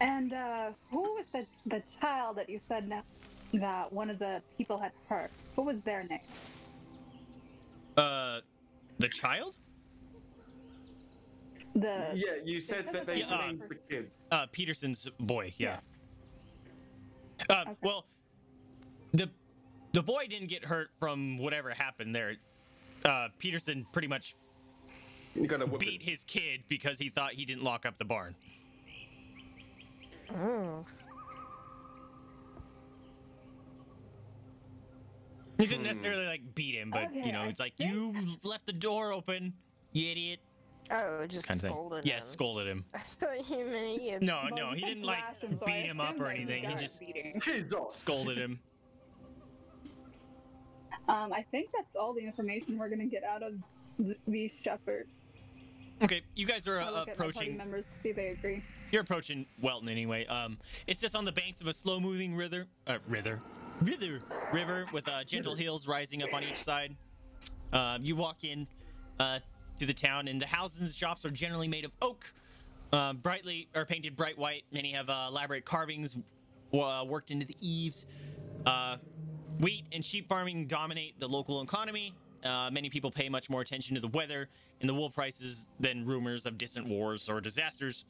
And uh, who was the, the child that you said now that one of the people had hurt? What was their name? Uh, the child? The yeah, you said that they yeah, named uh, the kid. Uh, Peterson's boy, yeah. yeah. Uh, okay. Well, the the boy didn't get hurt from whatever happened there. Uh, Peterson pretty much beat his kid because he thought he didn't lock up the barn. Oh. He didn't necessarily like beat him, but okay, you know, it's like you left the door open, you idiot. Oh, just kind of scolded him. Yeah, scolded him. I thought he meant No, well, no, he didn't like him, beat him up or anything. He just scolded him. Um, I think that's all the information we're gonna get out of the shepherd. Okay, you guys are uh, approaching. Members, see if they agree. You're approaching Welton anyway. Um, it's just on the banks of a slow-moving river, uh, river, river, river with uh, gentle hills rising up on each side. Uh, you walk in. Uh, to the town, and the houses and shops are generally made of oak, uh, brightly or painted bright white. Many have uh, elaborate carvings uh, worked into the eaves. Uh, wheat and sheep farming dominate the local economy. Uh, many people pay much more attention to the weather and the wool prices than rumors of distant wars or disasters.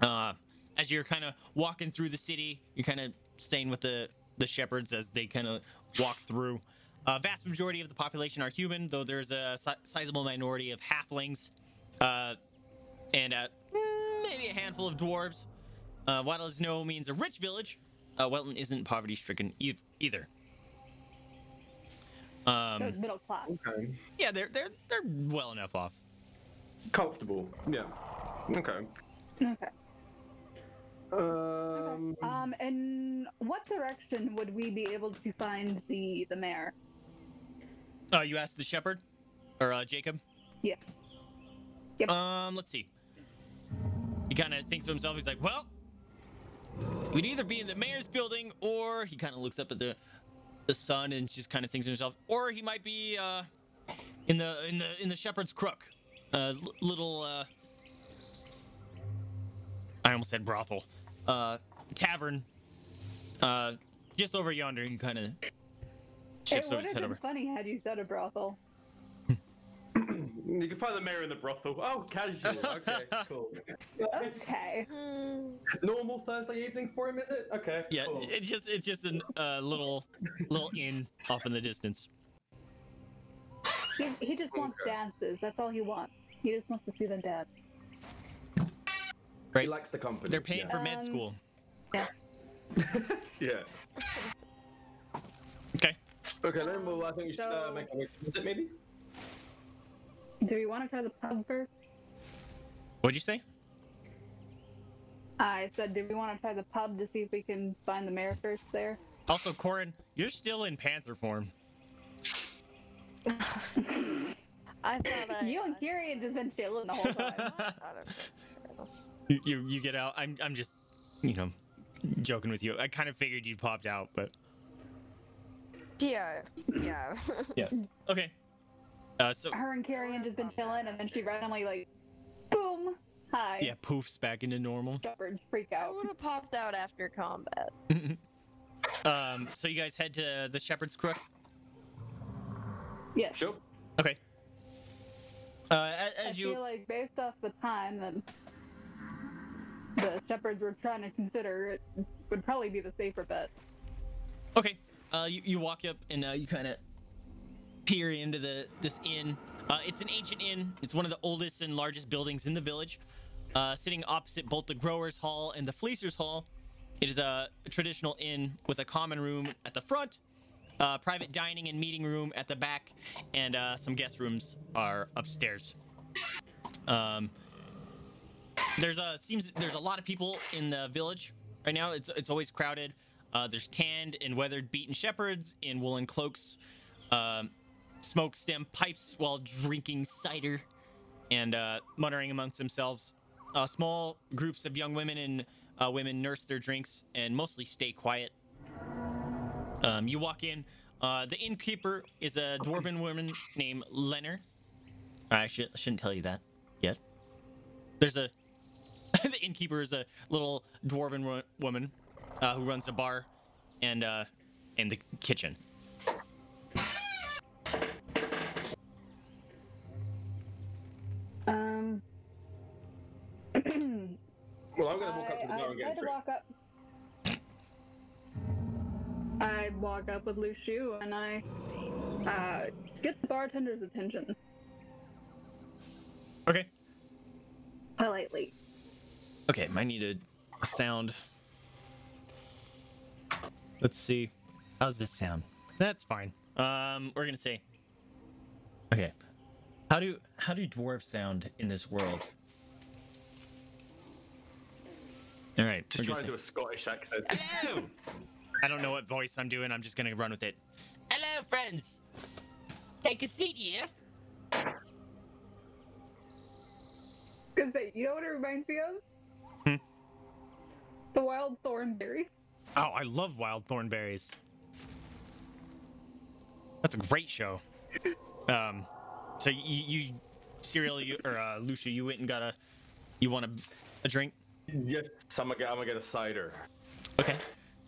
Uh, as you're kind of walking through the city, you're kind of staying with the, the shepherds as they kind of walk through. A uh, vast majority of the population are human, though there's a si sizable minority of halflings, uh, and uh, maybe a handful of dwarves. Uh, while it is no means a rich village, uh, Welton isn't poverty-stricken e either. Um, so middle class. Okay. Yeah, they're they're they're well enough off. Comfortable. Yeah. Okay. Okay. Um. Okay. Um. In what direction would we be able to find the the mare? Oh, uh, you asked the shepherd, or uh, Jacob? Yeah. Yep. Um. Let's see. He kind of thinks to himself. He's like, well, we'd either be in the mayor's building, or he kind of looks up at the the sun and just kind of thinks to himself, or he might be uh, in the in the in the Shepherd's Crook, uh, little. Uh, I almost said brothel, uh, tavern, uh, just over yonder. He kind of shifts over his head over. It would have been funny had you said a brothel. You can find the mayor in the brothel. Oh, casual. Okay, cool. Okay. Normal Thursday evening for him, is it? Okay. Yeah, cool. it's just it's just a uh, little little inn off in the distance. He, he just wants okay. dances. That's all he wants. He just wants to see them dance. Right. He likes the company. They're paying yeah. for med school. Um, yeah. yeah. Okay. Okay, then well, I think you should uh, make a visit, maybe. Do we want to try the pub first? What'd you say? I said, do we want to try the pub to see if we can find the mayor first there? Also, Korinn, you're still in panther form. I thought I, you and Kyrian just been chilling the whole time. you, you you get out. I'm I'm just, you know, joking with you. I kind of figured you'd popped out, but yeah, yeah, yeah. Okay. Uh, so her and Kyrian just been chilling, and then she randomly like, boom, hi. Yeah, poofs back into normal. Shepherd freak out. I would have popped out after combat. um, so you guys head to the Shepherd's Crook? Yes. Sure. Okay. Uh, as, as I you feel like based off the time that the shepherds were trying to consider, it would probably be the safer bet. Okay. Uh, you you walk up and uh, you kind of. Peer into the this inn. Uh, it's an ancient inn. It's one of the oldest and largest buildings in the village, uh, sitting opposite both the Growers Hall and the Fleecers Hall. It is a, a traditional inn with a common room at the front, uh, private dining and meeting room at the back, and uh, some guest rooms are upstairs. Um, there's a seems there's a lot of people in the village right now. It's it's always crowded. Uh, there's tanned and weathered beaten shepherds in woolen cloaks. Um, smoke stem pipes while drinking cider and uh, muttering amongst themselves. Uh, small groups of young women and uh, women nurse their drinks and mostly stay quiet. Um, you walk in. Uh, the innkeeper is a dwarven woman named Lenner. I, sh I shouldn't tell you that yet. There's a... the innkeeper is a little dwarven wo woman uh, who runs a bar and, uh, and the kitchen. Um. Well, I'm gonna walk I, up to the bar and get a drink. Walk up. I walk up with Luxu and I uh, get the bartender's attention. Okay. Politely. Okay, I need a sound. Let's see. How's this sound? That's fine. Um, we're gonna say. Okay. How do how do dwarves sound in this world? All right, just trying to do a Scottish accent. Hello. I don't know what voice I'm doing. I'm just gonna run with it. Hello, friends. Take a seat here. Cause you know what it reminds me of? Hmm? The wild thornberries. Oh, I love wild thornberries. That's a great show. Um. So you, you Serial, you, or uh, Lucia, you went and got a, you want a, a drink? Yes, so I'm, gonna, I'm gonna get a cider. Okay.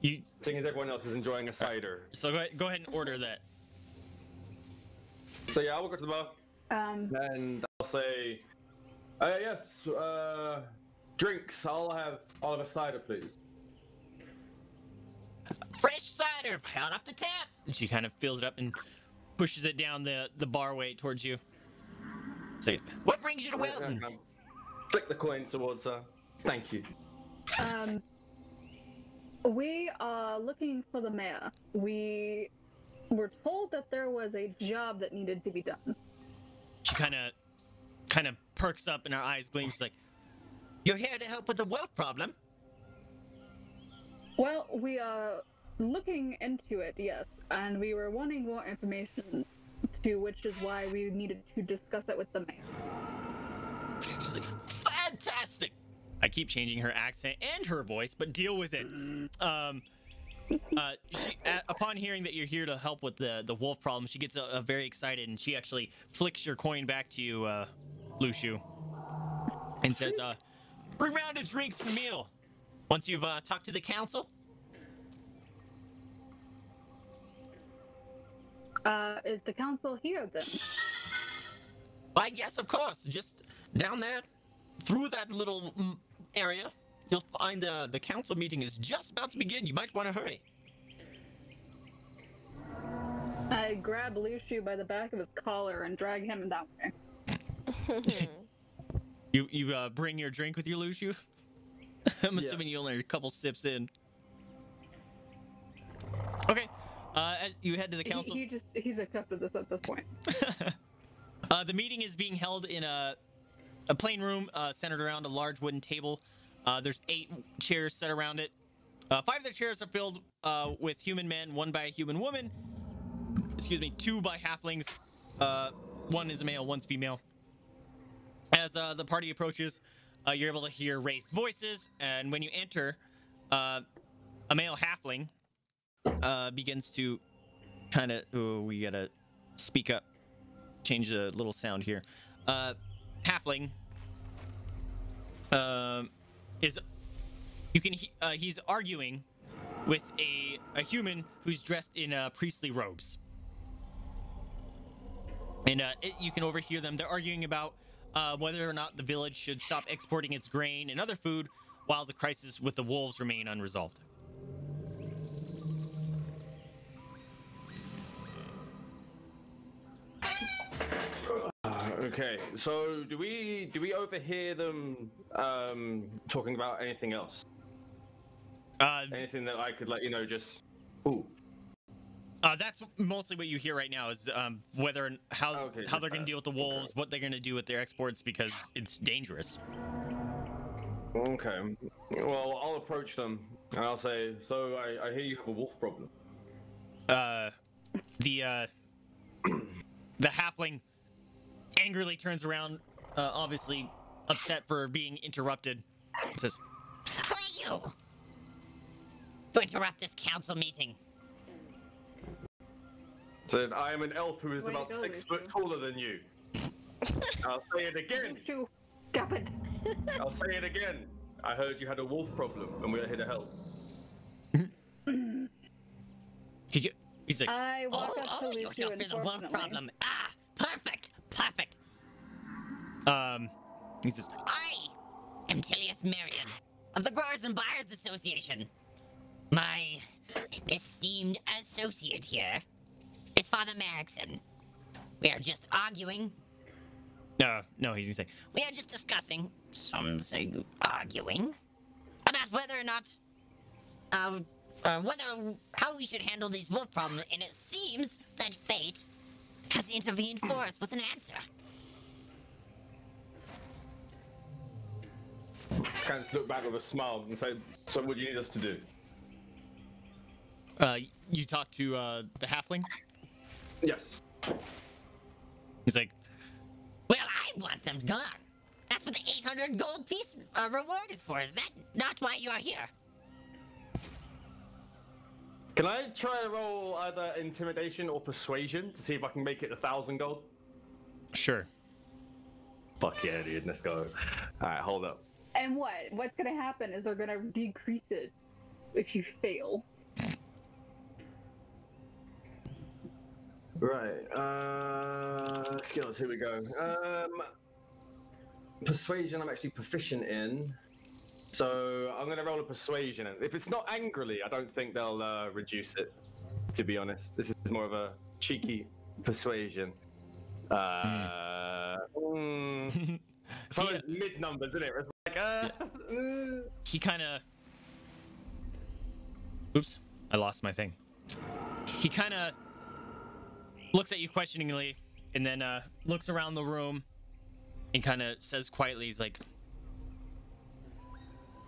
You, seeing as everyone else is enjoying a cider. So go ahead, go ahead and order that. So yeah, I will go to the bar. Um. And I'll say, uh, yes, uh, drinks. I'll have all of a cider, please. Fresh cider, out off the tap. And she kind of fills it up and pushes it down the the bar way towards you. So, what brings you to Welton? Flick the coin towards her. Thank you. Um, we are looking for the mayor. We were told that there was a job that needed to be done. She kind of kind of perks up and her eyes gleam. She's like, "You're here to help with the wealth problem?" Well, we are looking into it, yes, and we were wanting more information too, which is why we needed to discuss it with the mayor. She's like, "Fantastic!" I keep changing her accent and her voice, but deal with it. Um, uh, she, uh, upon hearing that you're here to help with the the wolf problem, she gets uh, uh, very excited, and she actually flicks your coin back to you, uh, Luxu, and says, uh, "Bring round a drinks for meal once you've uh, talked to the council." Uh, is the council here then? Why, yes, of course. Just down there, through that little mm, area. You'll find uh, the council meeting is just about to begin. You might want to hurry. I grab Luxu by the back of his collar and drag him that way. you you uh, bring your drink with you, Luxu? I'm yeah. assuming you only are a couple sips in. Okay, uh, you head to the council. He, he just, he's accepted this at this point. uh, the meeting is being held in a, a plain room uh, centered around a large wooden table. Uh, there's eight chairs set around it. Uh, five of the chairs are filled uh, with human men, one by a human woman. Excuse me, two by halflings. Uh, one is a male, one's female. As uh, the party approaches, uh, you're able to hear raised voices. And when you enter, uh, a male halfling uh, begins to kind of... Oh, we gotta speak up. Change the little sound here. Uh, halfling. Um... Uh, Is you can he, uh, he's arguing with a a human who's dressed in uh, priestly robes, and uh, it, you can overhear them. They're arguing about uh, whether or not the village should stop exporting its grain and other food, while the crisis with the wolves remain unresolved. Okay, so do we do we overhear them um, talking about anything else? Uh, anything that I could, like, you know, just ooh. Uh, that's mostly what you hear right now is um, whether how okay, how they're going to deal with the wolves, okay. what they're going to do with their exports because it's dangerous. Okay, well, I'll approach them and I'll say, "So I, I hear you have a wolf problem." Uh, the uh, the halfling angrily turns around, uh, obviously upset for being interrupted. He says, "Who are you to interrupt this council meeting?" Said, "I am an elf who is Where about six foot taller than you." I'll say it again. Stop it. I'll say it again. I heard you had a wolf problem, and we're here to help. He's like, I walk oh, up to oh, you yourself is a wolf problem. Ah, perfect. Perfect. Um, he says, "I am Tilius Marion of the Growers and Buyers Association. My esteemed associate here is Father Merrickson. We are just arguing." No, no, he's saying we are just discussing. Some say arguing about whether or not, uh, uh, whether how we should handle these wolf problems. And it seems that fate has intervened for us with an answer. Can't just look back with a smile and say, "So what do you need us to do?" Uh, you talk to uh, the halfling? Yes. He's like, "Well, I want them gone. That's what the eight hundred gold piece uh, reward is for. Is that not why you are here?" Can I try and roll either intimidation or persuasion to see if I can make it a thousand gold? Sure. Fuck yeah, dude. Let's go. All right, hold up. And what? What's gonna happen is they're gonna decrease it if you fail. Right. Uh, skills. Here we go. Um, persuasion. I'm actually proficient in. So I'm going to roll a persuasion. If it's not angrily, I don't think they'll uh, reduce it, to be honest. This is more of a cheeky persuasion. Uh, mm, it's one of those mid numbers, isn't it? It's like, uh, yeah. He kind of... Oops, I lost my thing. He kind of looks at you questioningly, and then uh, looks around the room and kind of says quietly, he's like,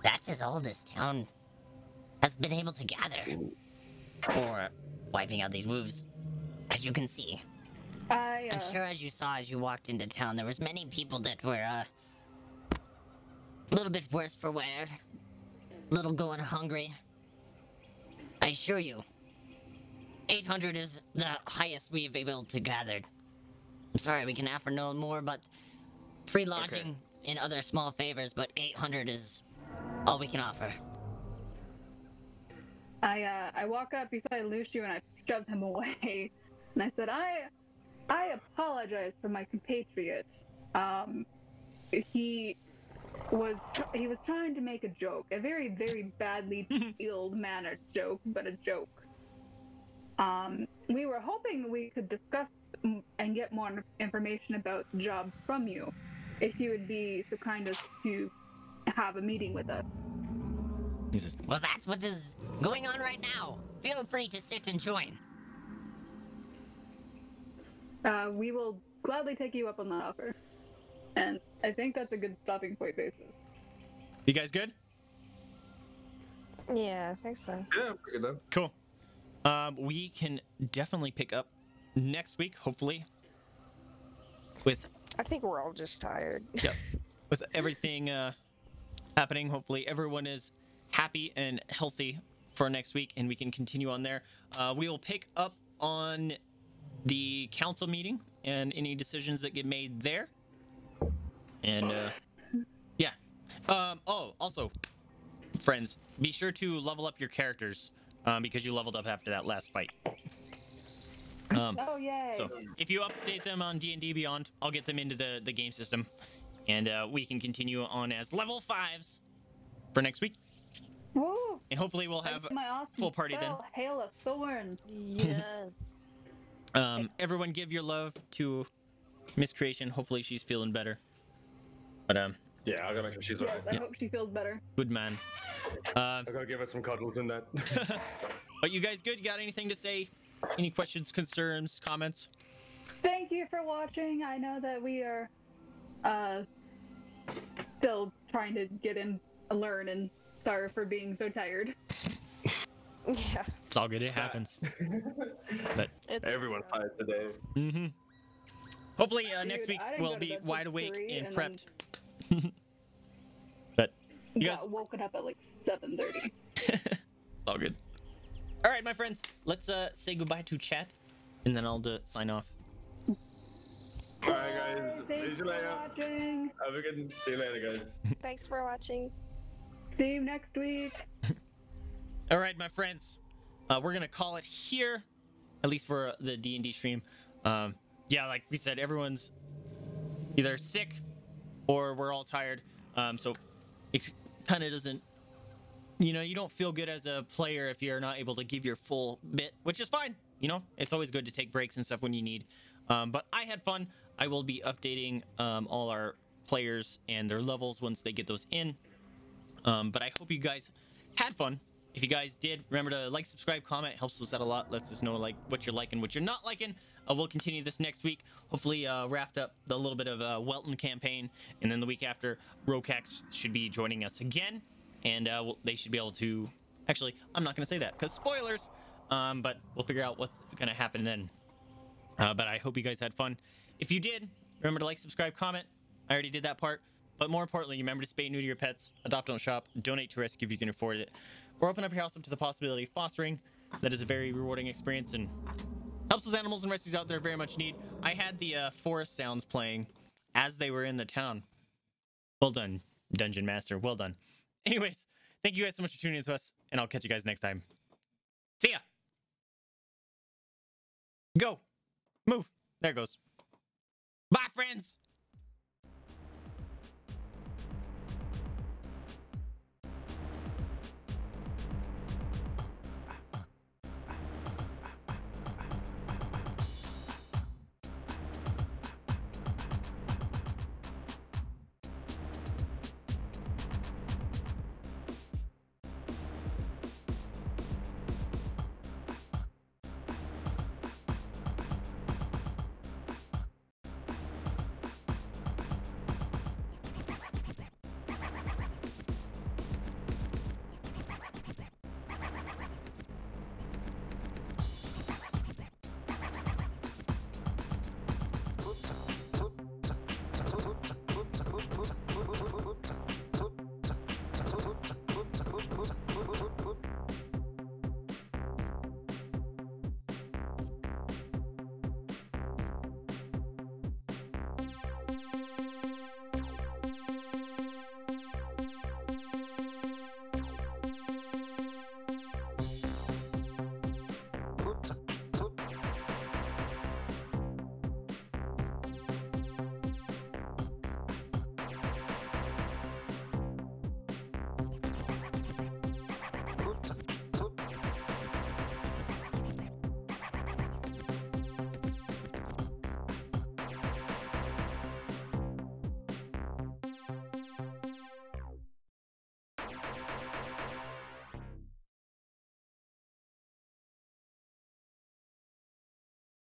"That's as all this town has been able to gather for wiping out these wolves, as you can see." I, uh... I'm sure as you saw as you walked into town, there was many people that were uh, a little bit worse for wear, a little going hungry. I assure you, eight hundred is the highest we've been able to gather. I'm sorry we can offer no more, but free lodging okay. and other small favors, but eight hundred is all we can offer. I uh, I walk up beside Luxu and I shove him away, and I said, I I apologize for my compatriot. Um, he was he was trying to make a joke, a very very badly ill-mannered joke, but a joke. Um, we were hoping we could discuss and get more information about the job from you, if you would be so kind as to have a meeting with us. Well, that's what is going on right now. Feel free to sit and join. Uh, we will gladly take you up on that offer. And I think that's a good stopping point basis. You guys good? Yeah, I think so. Yeah, I'm pretty good. Cool. Um, we can definitely pick up next week, hopefully. With... I think we're all just tired. Yep. With everything uh, happening, hopefully everyone is happy and healthy for next week, and we can continue on there. Uh, we will pick up on the council meeting and any decisions that get made there. And uh, yeah. Um, oh, also, friends, be sure to level up your characters um, because you leveled up after that last fight. Um, oh yay! So if you update them on D and D Beyond, I'll get them into the the game system, and uh, we can continue on as level fives for next week. Woo. And hopefully we'll have a awesome full party spell, then. Hail of Thorns. Yes. um, everyone give your love to Miss Creation. Hopefully she's feeling better. But um. Yeah, I'll go make sure she's yes, alright. I yeah. hope she feels better. Good man. Uh, I'll go give her some cuddles in that. But you guys good? You got anything to say? Any questions, concerns, comments? Thank you for watching. I know that we are uh, still trying to get in, learn, and sorry for being so tired. Yeah. It's all good. It happens. But it's everyone tired today. Mm-hmm. Hopefully uh, Dude, next week we'll be wide awake and, and prepped. Then... but you guys... got woken up at like seven thirty. It's all good. All right, my friends. Let's uh, say goodbye to chat, and then I'll do, sign off. All right, guys. Thanks see you for later. Watching. Have a good. See you later, guys. Thanks for watching. See you next week. All right, my friends, uh, we're gonna call it here, at least for uh, the D and D stream. Um, yeah, like we said, everyone's either sick or we're all tired, um, so it kind of doesn't, you know, you don't feel good as a player if you're not able to give your full bit, which is fine. You know, it's always good to take breaks and stuff when you need. Um, but I had fun. I will be updating um, all our players and their levels once they get those in. Um, but I hope you guys had fun. If you guys did, remember to like, subscribe, comment. Helps us out a lot. Lets us know like what you're liking, what you're not liking. Uh, we'll continue this next week. Hopefully uh, wrapped up the little bit of uh, Welton campaign. And then the week after, Rhokax should be joining us again. And uh, we'll, they should be able to... Actually, I'm not going to say that because spoilers. Um, but we'll figure out what's going to happen then. Uh, but I hope you guys had fun. If you did, remember to like, subscribe, comment. I already did that part. But more importantly, remember to spay neuter your pets, adopt, don't shop, donate to rescue if you can afford it, or open up your house up to the possibility of fostering. That is a very rewarding experience and helps those animals and rescues out there very much need. I had the uh, forest sounds playing as they were in the town. Well done, Dungeon Master. Well done. Anyways, thank you guys so much for tuning in with us, and I'll catch you guys next time. See ya. Go. Move. There it goes. Bye, friends.